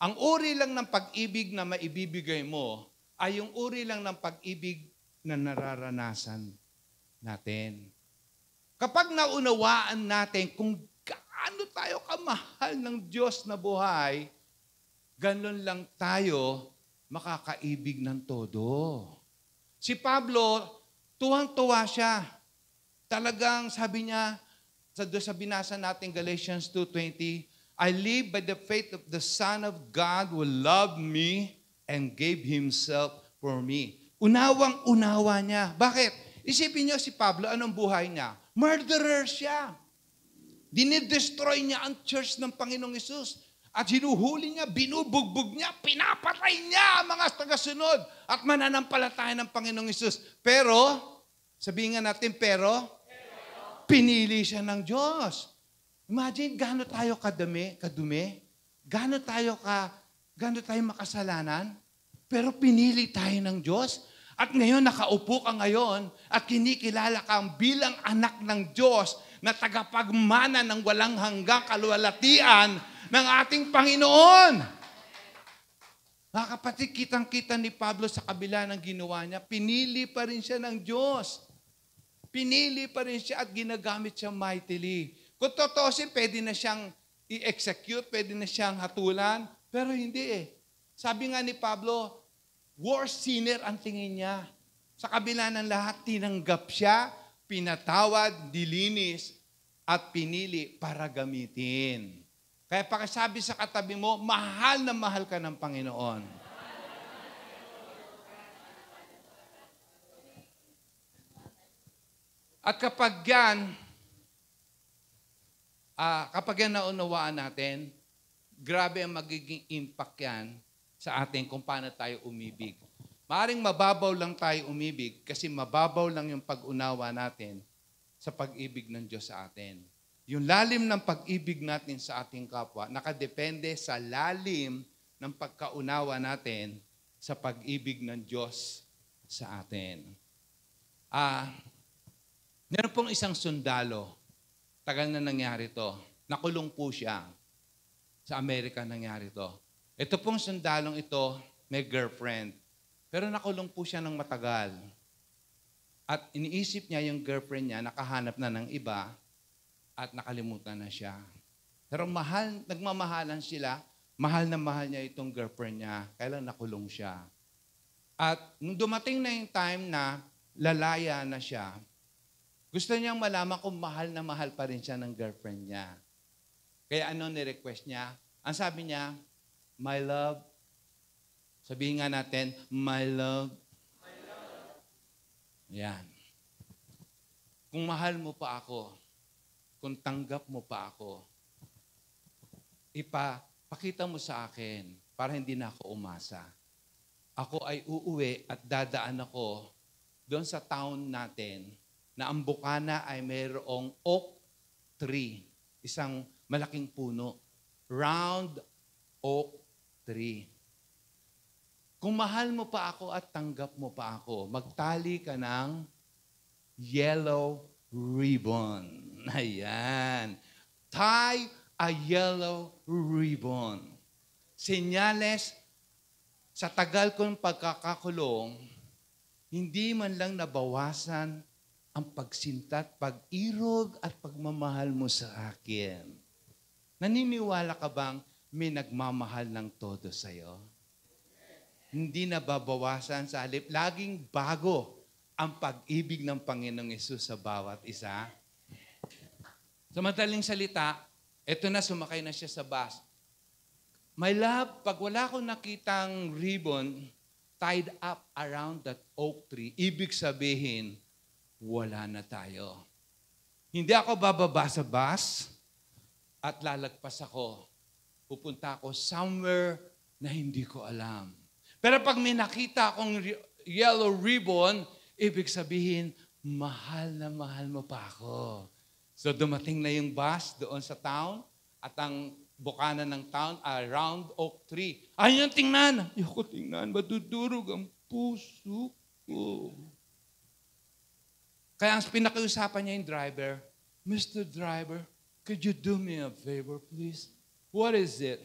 Ang uri lang ng pag-ibig na maibibigay mo ay yung uri lang ng pag-ibig na nararanasan natin. Kapag naunawaan natin kung gaano tayo kamahal ng Diyos na buhay, ganun lang tayo makakaibig ng todo. Si Pablo, tuwang-tuwa siya. Talagang sabi niya, sa binasa natin Galatians 2:20, I live by the faith of the Son of God who loved me and gave Himself for me. Unawang-unawa niya. Bakit? Isipin niyo si Pablo, anong buhay niya? Murderer siya. Dinidestroy niya ang church ng Panginoong Isus. At hinuhuli niya, binubugbog niya, pinapatay niya ang mga tagasunod at mananampalataya ng Panginoong Isus. Pero, sabihin nga natin, pero, pinili siya ng Diyos. Imagine gaano tayo kadumi, gaano tayo makasalanan, pero pinili tayo ng Diyos. At ngayon nakaupo ka ngayon at kinikilala kang bilang anak ng Diyos na tagapagmana ng walang hanggang kaluwalhatian ng ating Panginoon. Mga kapatid, kitang-kita ni Pablo sa kabila ng ginawa niya, pinili pa rin siya ng Diyos. Pinili pa rin siya at ginagamit siya mightily. Kung totoosin, pwede na siyang i-execute, pwede na siyang hatulan, pero hindi eh. Sabi nga ni Pablo, worst sinner ang tingin niya. Sa kabila ng lahat, tinanggap siya, pinatawad, dilinis, at pinili para gamitin. Kaya pakisabi sa katabi mo, mahal na mahal ka ng Panginoon. At kapag yan, kapag yan naunawaan natin, grabe ang magiging impact yan sa atin kung paano tayo umibig. Maaring mababaw lang tayo umibig kasi mababaw lang yung pag-unawa natin sa pag-ibig ng Diyos sa atin. Yung lalim ng pag-ibig natin sa ating kapwa nakadepende sa lalim ng pagkaunawa natin sa pag-ibig ng Diyos sa atin. Meron pong isang sundalo. Tagal na nangyari to. Nakulong po siya. Sa Amerika nangyari to. Ito pong sundalong ito, may girlfriend. Pero nakulong po siya ng matagal. At iniisip niya yung girlfriend niya, nakahanap na ng iba at nakalimutan na siya. Pero nagmamahalan sila, mahal na mahal niya itong girlfriend niya. Kailan nakulong siya. At nung dumating na yung time na lalaya na siya, gusto niyang malaman kung mahal na mahal pa rin siya ng girlfriend niya. Kaya ano ni-request niya? Ang sabi niya, my love. Sabihin nga natin, my love. My love. Yan. Kung mahal mo pa ako, kung tanggap mo pa ako, ipapakita mo sa akin para hindi na ako umasa. Ako ay uuwi at dadaan ako doon sa town natin na ang bukana ay mayroong oak tree. Isang malaking puno. Round oak tree. Kung mahal mo pa ako at tanggap mo pa ako, magtali ka ng yellow ribbon. Ayan. Tie a yellow ribbon. Senyales, sa tagal kong pagkakakulong, hindi man lang nabawasan ang pagsinta at pag-irog at pagmamahal mo sa akin. Naniniwala ka bang may nagmamahal ng todo sa'yo? Hindi nababawasan sa halip. Laging bago ang pag-ibig ng Panginoong Yesus sa bawat isa. Sa madaling salita, eto na, sumakay na siya sa bus. My love, pag wala akong nakitang ribbon tied up around that oak tree, ibig sabihin, wala na tayo. Hindi ako bababa sa bus at lalagpas ako. Pupunta ako somewhere na hindi ko alam. Pero pag may nakita akong yellow ribbon, ibig sabihin, mahal na mahal mo pa ako. So dumating na yung bus doon sa town at ang bukana ng town, round oak tree. Ayun, tingnan! Ayoko tingnan, madudurog ang puso ko. Kaya ang pinakiusapan niya yung driver, Mr. Driver, could you do me a favor, please? What is it?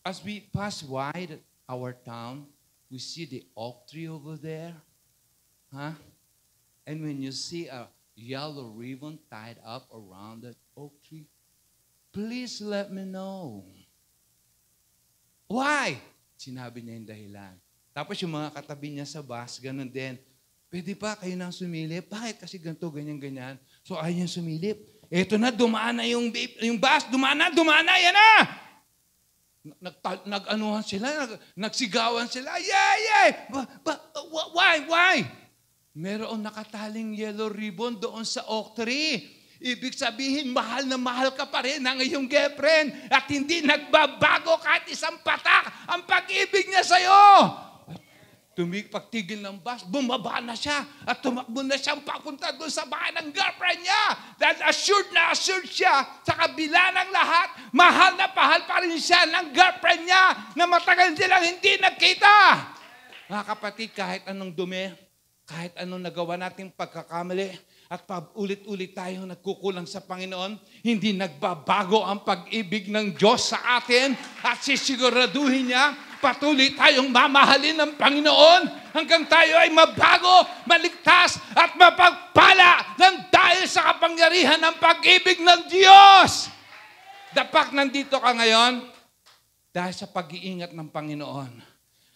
As we pass wide our town, we see the oak tree over there. Huh? And when you see a yellow ribbon tied up around that oak tree, please let me know. Why? Sinabi niya yung dahilan. Tapos yung mga katabi niya sa bus, ganun din. Pwede pa kayo nang sumilip? Bakit? Kasi ganito, ganyan-ganyan. So ayaw niyang sumilip. Eto na, dumaan na yung bus. Dumaan na, yan na! Nag-anuhan sila, nagsigawan sila. Yeah! Why? Merong nakataling yellow ribbon doon sa oak tree. Ibig sabihin, mahal na mahal ka pa rin ng iyong girlfriend at hindi nagbabago kahit isang patak ang pag-ibig niya sa'yo. Pagtigil ng bus, bumaba na siya at tumakbo na siyang papunta doon sa bahay ng girlfriend niya. Dahil assured na assured siya sa kabila ng lahat, mahal na pahal pa rin siya ng girlfriend niya na matagal silang hindi nagkita. Mga kapatid, kahit anong dumi, kahit anong nagawa nating pagkakamali at paulit-ulit tayo nagkukulang sa Panginoon, hindi nagbabago ang pag-ibig ng Diyos sa atin at sisiguraduhin niya patuloy tayong mamahalin ng Panginoon hanggang tayo ay mabago, maligtas at mapagpala ng dahil sa kapangyarihan ng pag-ibig ng Diyos. Dapak nandito ka ngayon dahil sa pag-iingat ng Panginoon.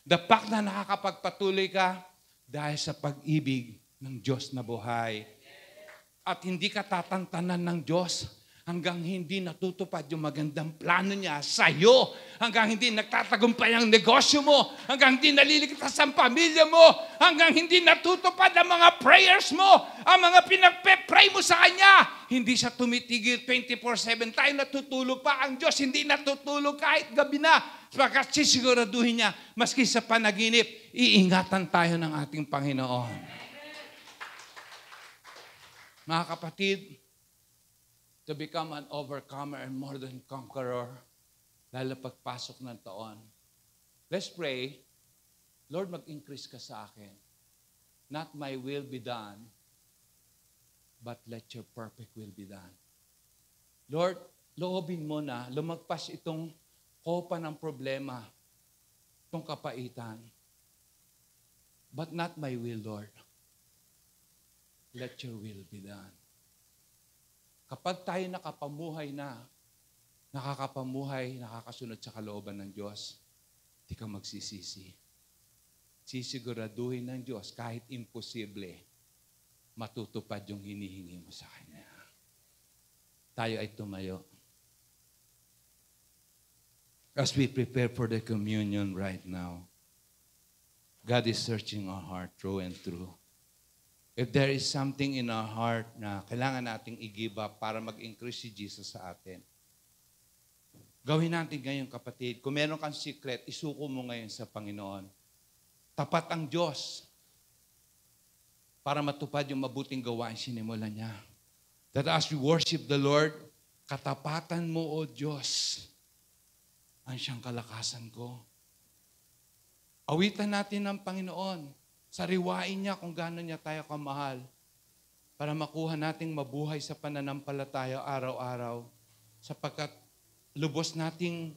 Dapak na nakakapagpatuloy ka dahil sa pag-ibig ng Diyos na buhay. At hindi ka tatantanan ng Diyos hanggang hindi natutupad yung magandang plano niya sa iyo, hanggang hindi nagtatagumpay ang negosyo mo, hanggang hindi naliligtas ang pamilya mo, hanggang hindi natutupad ang mga prayers mo, ang mga pinagpe-pray mo sa Kanya. Hindi siya tumitigil 24/7. Tayo natutulog pa. Ang Diyos hindi natutulog kahit gabi na. Pagkat sisiguraduhin niya, maski sa panaginip, iingatan tayo ng ating Panginoon. Mga kapatid, to become an overcomer and more than conqueror, lalo pagpasok ng taon. Let's pray, Lord, mag-increase ka sa akin. Not my will be done, but let your perfect will be done. Lord, loobin mo na, lumagpas itong kopa ng problema, itong kapaitan. But not my will, Lord. Let your will be done. Kapag tayo nakapamuhay na, nakakasunod sa kalooban ng Diyos, di ka magsisisi. Sisiguraduhin ng Diyos, kahit imposible, matutupad yung hinihingi mo sa Kanya. Tayo ay tumayo. As we prepare for the communion right now, God is searching our heart through and through. If there is something in our heart na kailangan nating i-give up para mag-increase si Jesus sa atin, gawin natin ngayon, kapatid. Kung meron kang secret, isuko mo ngayon sa Panginoon. Tapat ang Diyos para matupad yung mabuting gawain sinimula niya. That as we worship the Lord, katapatan mo, O Diyos, ang siyang kalakasan ko. Awitan natin ng Panginoon. Sariwain niya kung gaano niya tayo kamahal para makuha nating mabuhay sa pananampalataya araw-araw, sapagkat lubos nating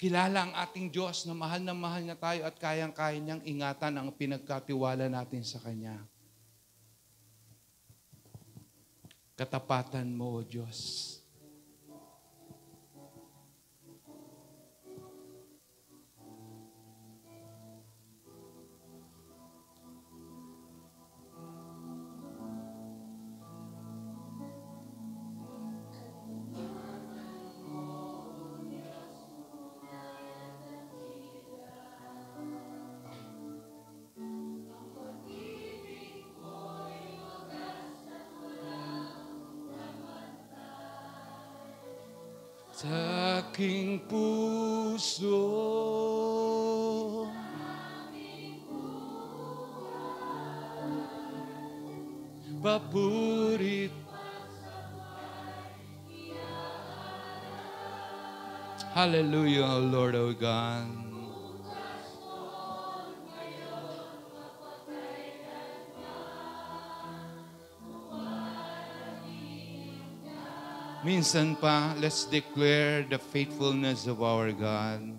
kilala ang ating Diyos na mahal niya tayo at kayang-kaya niyang ingatan ang pinagkatiwala natin sa Kanya. Katapatan mo, O Diyos. Sa aking puso, papurit. Hallelujah, O Lord, O God. Minsan pa, let's declare the faithfulness of our God.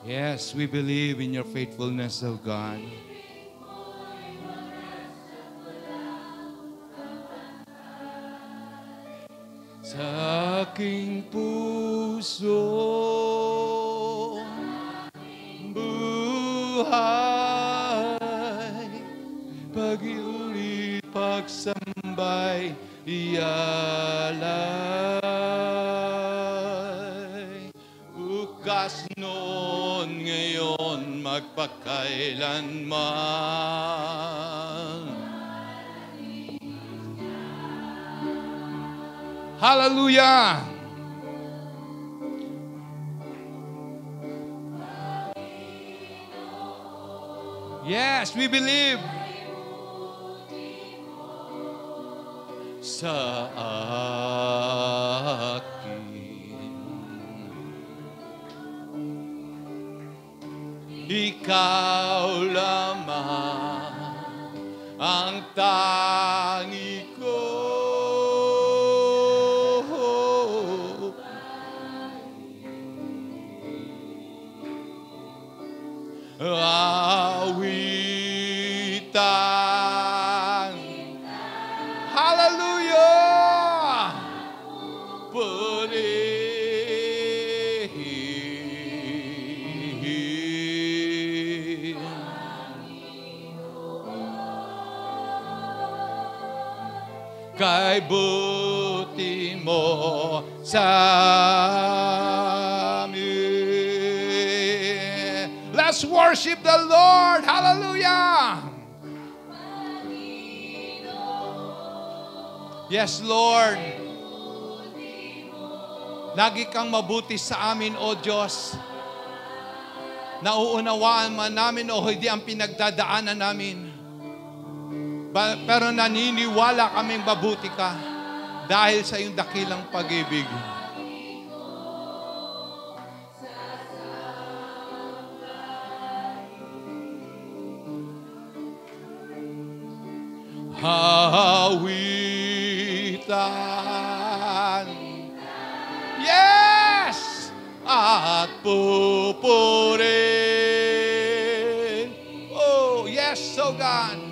Yes, we believe in your faithfulness, O God. Sa aking puso, pag-iuri, pagsambay, ialay. Ukas noon, ngayon, magpakailanman. Hallelujah! Yes, we believe. Sa akin, ikaw lamang ang tangi ko. Kay buti mo sa amin. Let's worship the Lord. Hallelujah. Yes, Lord. Lagi kang mabuti sa amin, O Diyos. Nauunawaan man namin o hindi ang pinagdadaanan namin. Pero naniniwala kaming mabuti ka dahil sa iyong dakilang pag-ibig. Hawitan. Yes! At pupurin. Oh, yes, so God.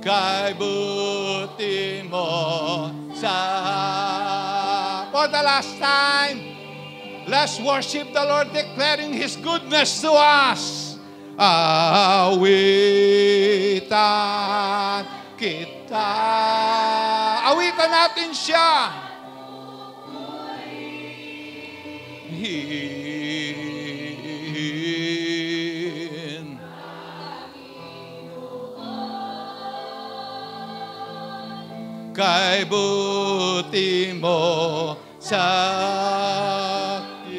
Kay buti mo sa... For the last time, let's worship the Lord, declaring His goodness to us. Awitan kita. Awitan natin siya. Kay buti mo sa akin.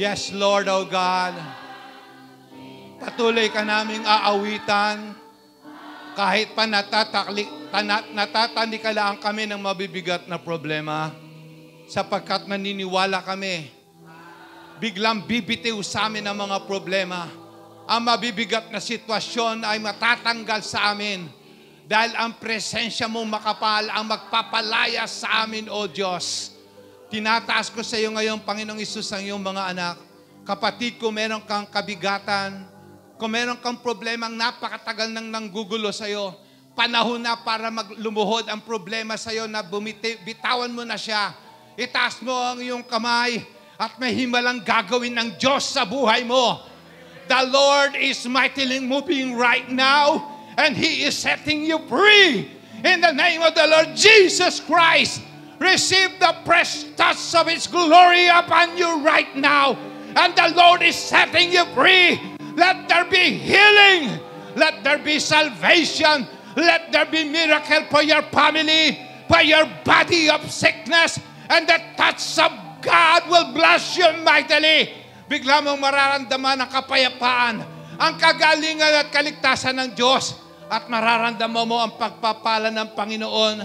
Yes, Lord, O God. Patuloy ka naming aawitan kahit pa natatandikalaan kami ng mabibigat na problema sapagkat naniniwala kami biglang bibitiw sa amin ang mga problema. Ang mabibigat na sitwasyon ay matatanggal sa amin dahil ang presensya mong makapal ang magpapalaya sa amin, O Diyos. Tinataas ko sa iyo ngayon, Panginoong Isus, ang iyong mga anak. Kapatid, kung meron kang kabigatan, kung meron kang problemang napakatagal nang nanggugulo sa iyo, panahon na para maglumuhod ang problema sa iyo na bitawan mo na siya. Itaas mo ang iyong kamay. At may himalang gagawin ng Diyos sa buhay mo. The Lord is mightily moving right now, and He is setting you free. In the name of the Lord Jesus Christ, receive the fresh touch of His glory upon you right now. And the Lord is setting you free. Let there be healing. Let there be salvation. Let there be miracle for your family, for your body of sickness, and the touch of God will bless you mightily. Bigla mong mararamdaman ang kapayapaan, ang kagalingan at kaligtasan ng Diyos, at mararamdaman mo ang pagpapala ng Panginoon.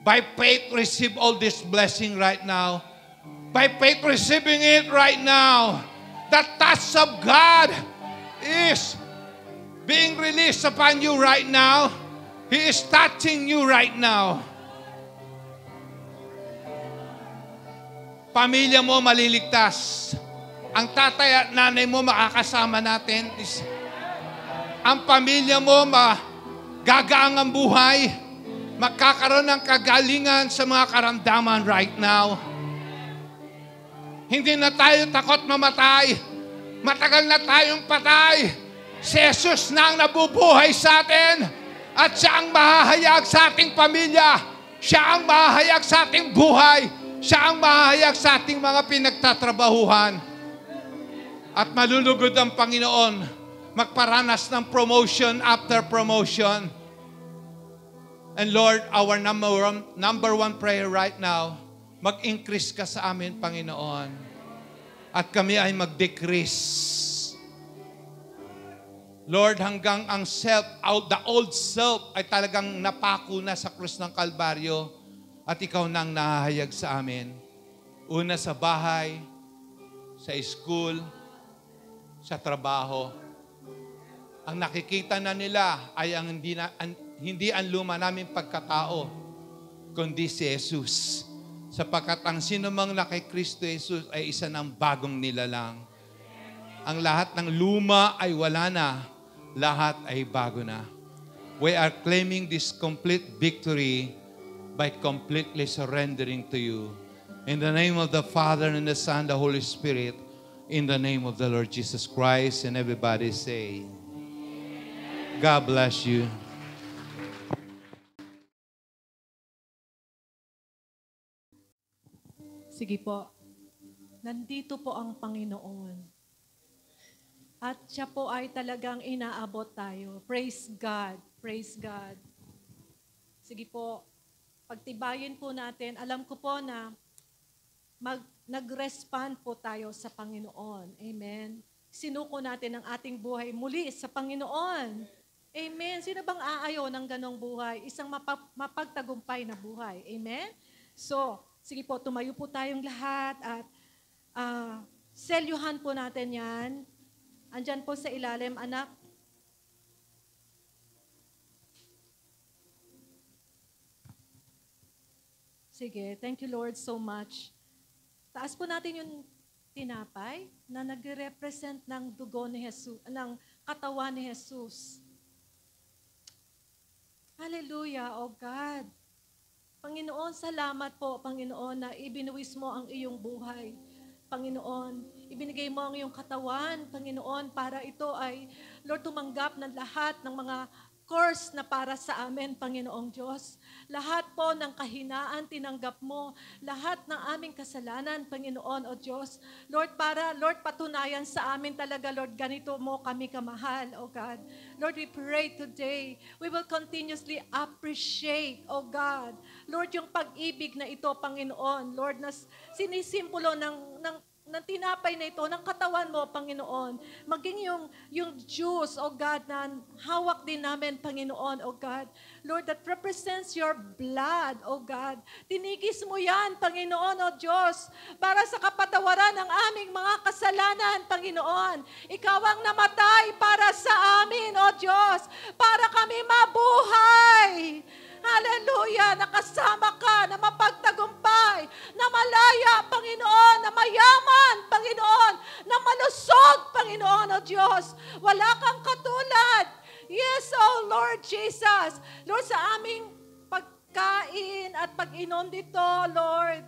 By faith, receive all this blessing right now. By faith, receiving it right now. The touch of God is being released upon you right now. He is touching you right now. Pamilya mo maliligtas. Ang tatay at nanay mo makakasama natin. Ang pamilya mo magagaang ang buhay. Magkakaroon ng kagalingan sa mga karamdaman right now. Hindi na tayo takot mamatay. Matagal na tayong patay. Si Jesus na ang nabubuhay sa atin. At siya ang mahahayag sa ating pamilya. Siya ang mahahayag sa ating buhay. Siya ang mahahayag sa ating mga pinagtatrabahuhan. At malulugod ang Panginoon, magparanas ng promotion after promotion. And Lord, our number one prayer right now, mag-increase ka sa amin, Panginoon. At kami ay mag-decrease. Lord, hanggang ang the old self ay talagang napako na sa krus ng Kalbaryo. At ikaw nang nahahayag sa amin. Una sa bahay, sa school, sa trabaho. Ang nakikita na nila ay ang hindi ang luma naming pagkatao, kundi si Jesus. Sapagkat ang sinumang nakikristo Jesus ay isa ng bagong nilalang. Ang lahat ng luma ay wala na. Lahat ay bago na. We are claiming this complete victory by completely surrendering to you. In the name of the Father, and the Son, and the Holy Spirit, in the name of the Lord Jesus Christ, and everybody say, amen. God bless you. Sige po, nandito po ang Panginoon. At siya po ay talagang inaabot tayo. Praise God, praise God. Sige po, pagtibayin po natin. Alam ko po na nag-respond po tayo sa Panginoon. Amen. Sinuko natin ang ating buhay muli sa Panginoon. Amen. Sino bang aayaw ng ganong buhay? Isang mapagtagumpay na buhay. Amen. So, sige po, tumayo po tayong lahat at selyuhan po natin yan. Andyan po sa ilalim, anak. Sige, thank you Lord so much. Taas po natin yung tinapay na nagre-represent ng dugo ni Jesus, ng katawan ni Jesus. Hallelujah, oh God. Panginoon, salamat po, Panginoon, na ibinuwis mo ang iyong buhay. Panginoon, ibinigay mo ang iyong katawan, Panginoon, para ito ay, Lord, tumanggap ng lahat ng mga curse na para sa amin, Panginoong Diyos. Lahat po ng kahinaan, tinanggap mo. Lahat ng aming kasalanan, Panginoon, O Diyos. Lord, para, Lord, patunayan sa amin talaga, Lord, ganito mo kami kamahal, O God. Lord, we pray today, we will continuously appreciate, O God, Lord, yung pag-ibig na ito, Panginoon. Lord, na sinisimpulo ng tinapay na ito, ng katawan mo, Panginoon. Maging yung juice, O God, na hawak din namin, Panginoon, O God. Lord, that represents your blood, O God. Tinigis mo yan, Panginoon, O Diyos, para sa kapatawaran ng aming mga kasalanan, Panginoon. Ikaw ang namatay para sa amin, O Diyos, para kami mabuhay. Hallelujah, nakasama ka, na mapagtagumpay, na malaya, Panginoon, na mayaman, Panginoon, na malusog, Panginoon, O Diyos. Wala kang katulad. Yes, O Lord Jesus. Lord, sa aming pagkain at pag-inom dito, Lord.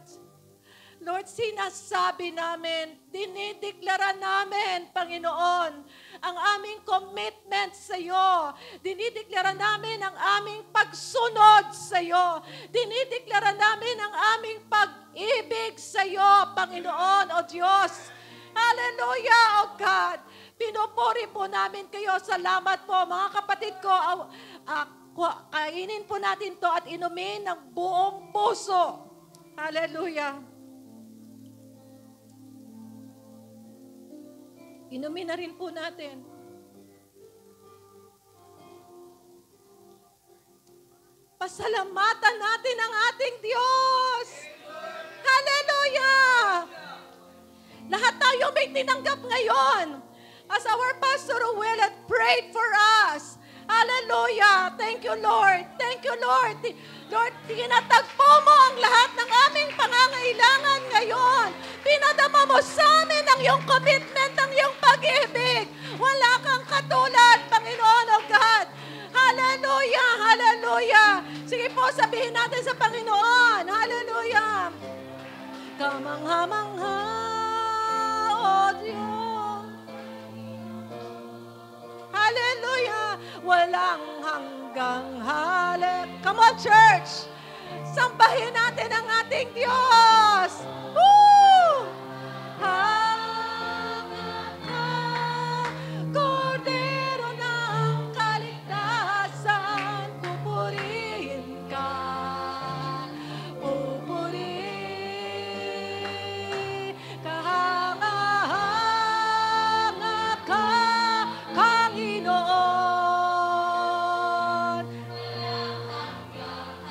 Lord, sinasabi namin, dinideklara namin, Panginoon, ang aming commitment sa iyo. Dinideklara namin ang aming pagsunod sa iyo. Dinideklara namin ang aming pag-ibig sa iyo, Panginoon, O Diyos. Hallelujah, O God. Pinupuri po namin kayo. Salamat po, mga kapatid ko. Kainin po natin to at inumin ng buong puso. Hallelujah. Inumin na rin po natin. Pasalamatan natin ang ating Diyos. Hallelujah! Lahat tayo may tinanggap ngayon. As our Pastor Will had prayed for us. Hallelujah! Thank you, Lord. Thank you, Lord. Lord, tinatagpo mo ang lahat ng aming pangangailangan ngayon. Pinadama mo sa amin ang iyong commitment, ang iyong pag-ibig. Wala kang katulad, Panginoon, O God. Hallelujah! Hallelujah! Sige po, sabihin natin sa Panginoon. Hallelujah! Kamangha-mangha, O Diyos. Hallelujah! Walang hanggang halik. Come on, church! Sambahin natin ang ating Diyos! Woo! Kordero ng kaligtasan, pupurihin ka, pupurihin ka, hanga-hanga ka, Panginoon.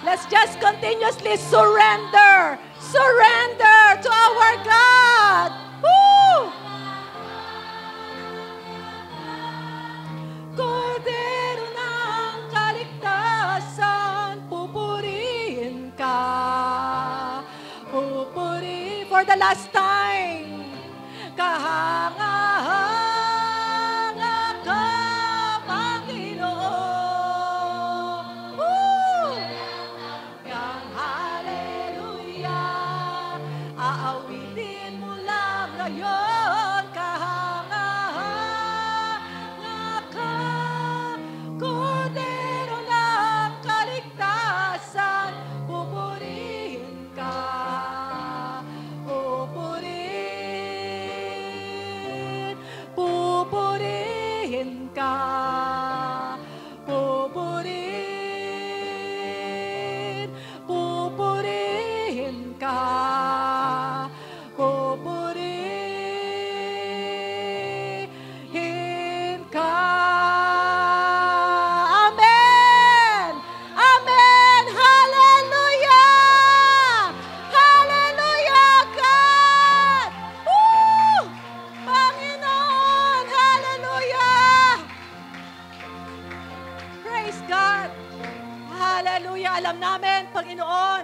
Let's just continuously surrender, surrender to our God. Woo! Kordero ng kaligtasan, pupurihin ka, pupurihin. For the last time, kahanga-hanga ka, Panginoon. Woo! Kahanga-hanga Hallelujah! Alam namin, Panginoon,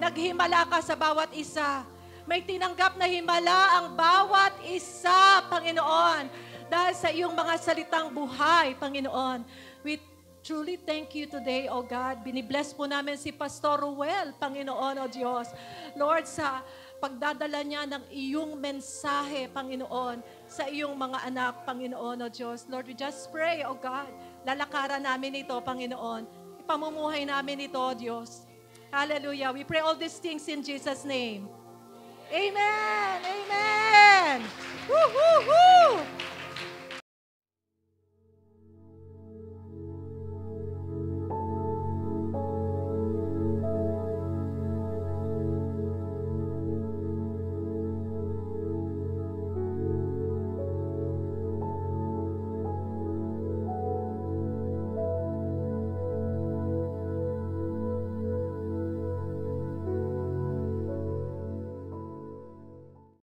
naghimala ka sa bawat isa. May tinanggap na himala ang bawat isa, Panginoon, dahil sa iyong mga salitang buhay, Panginoon. We truly thank you today, O God. Binibless po namin si Pastor Ruel, Panginoon, O Diyos. Lord, sa pagdadala niya ng iyong mensahe, Panginoon, sa iyong mga anak, Panginoon, O Diyos. Lord, we just pray, O God, lalakaran namin ito, Panginoon. Pamumuhay namin ito, Diyos. Hallelujah. We pray all these things in Jesus' name. Amen!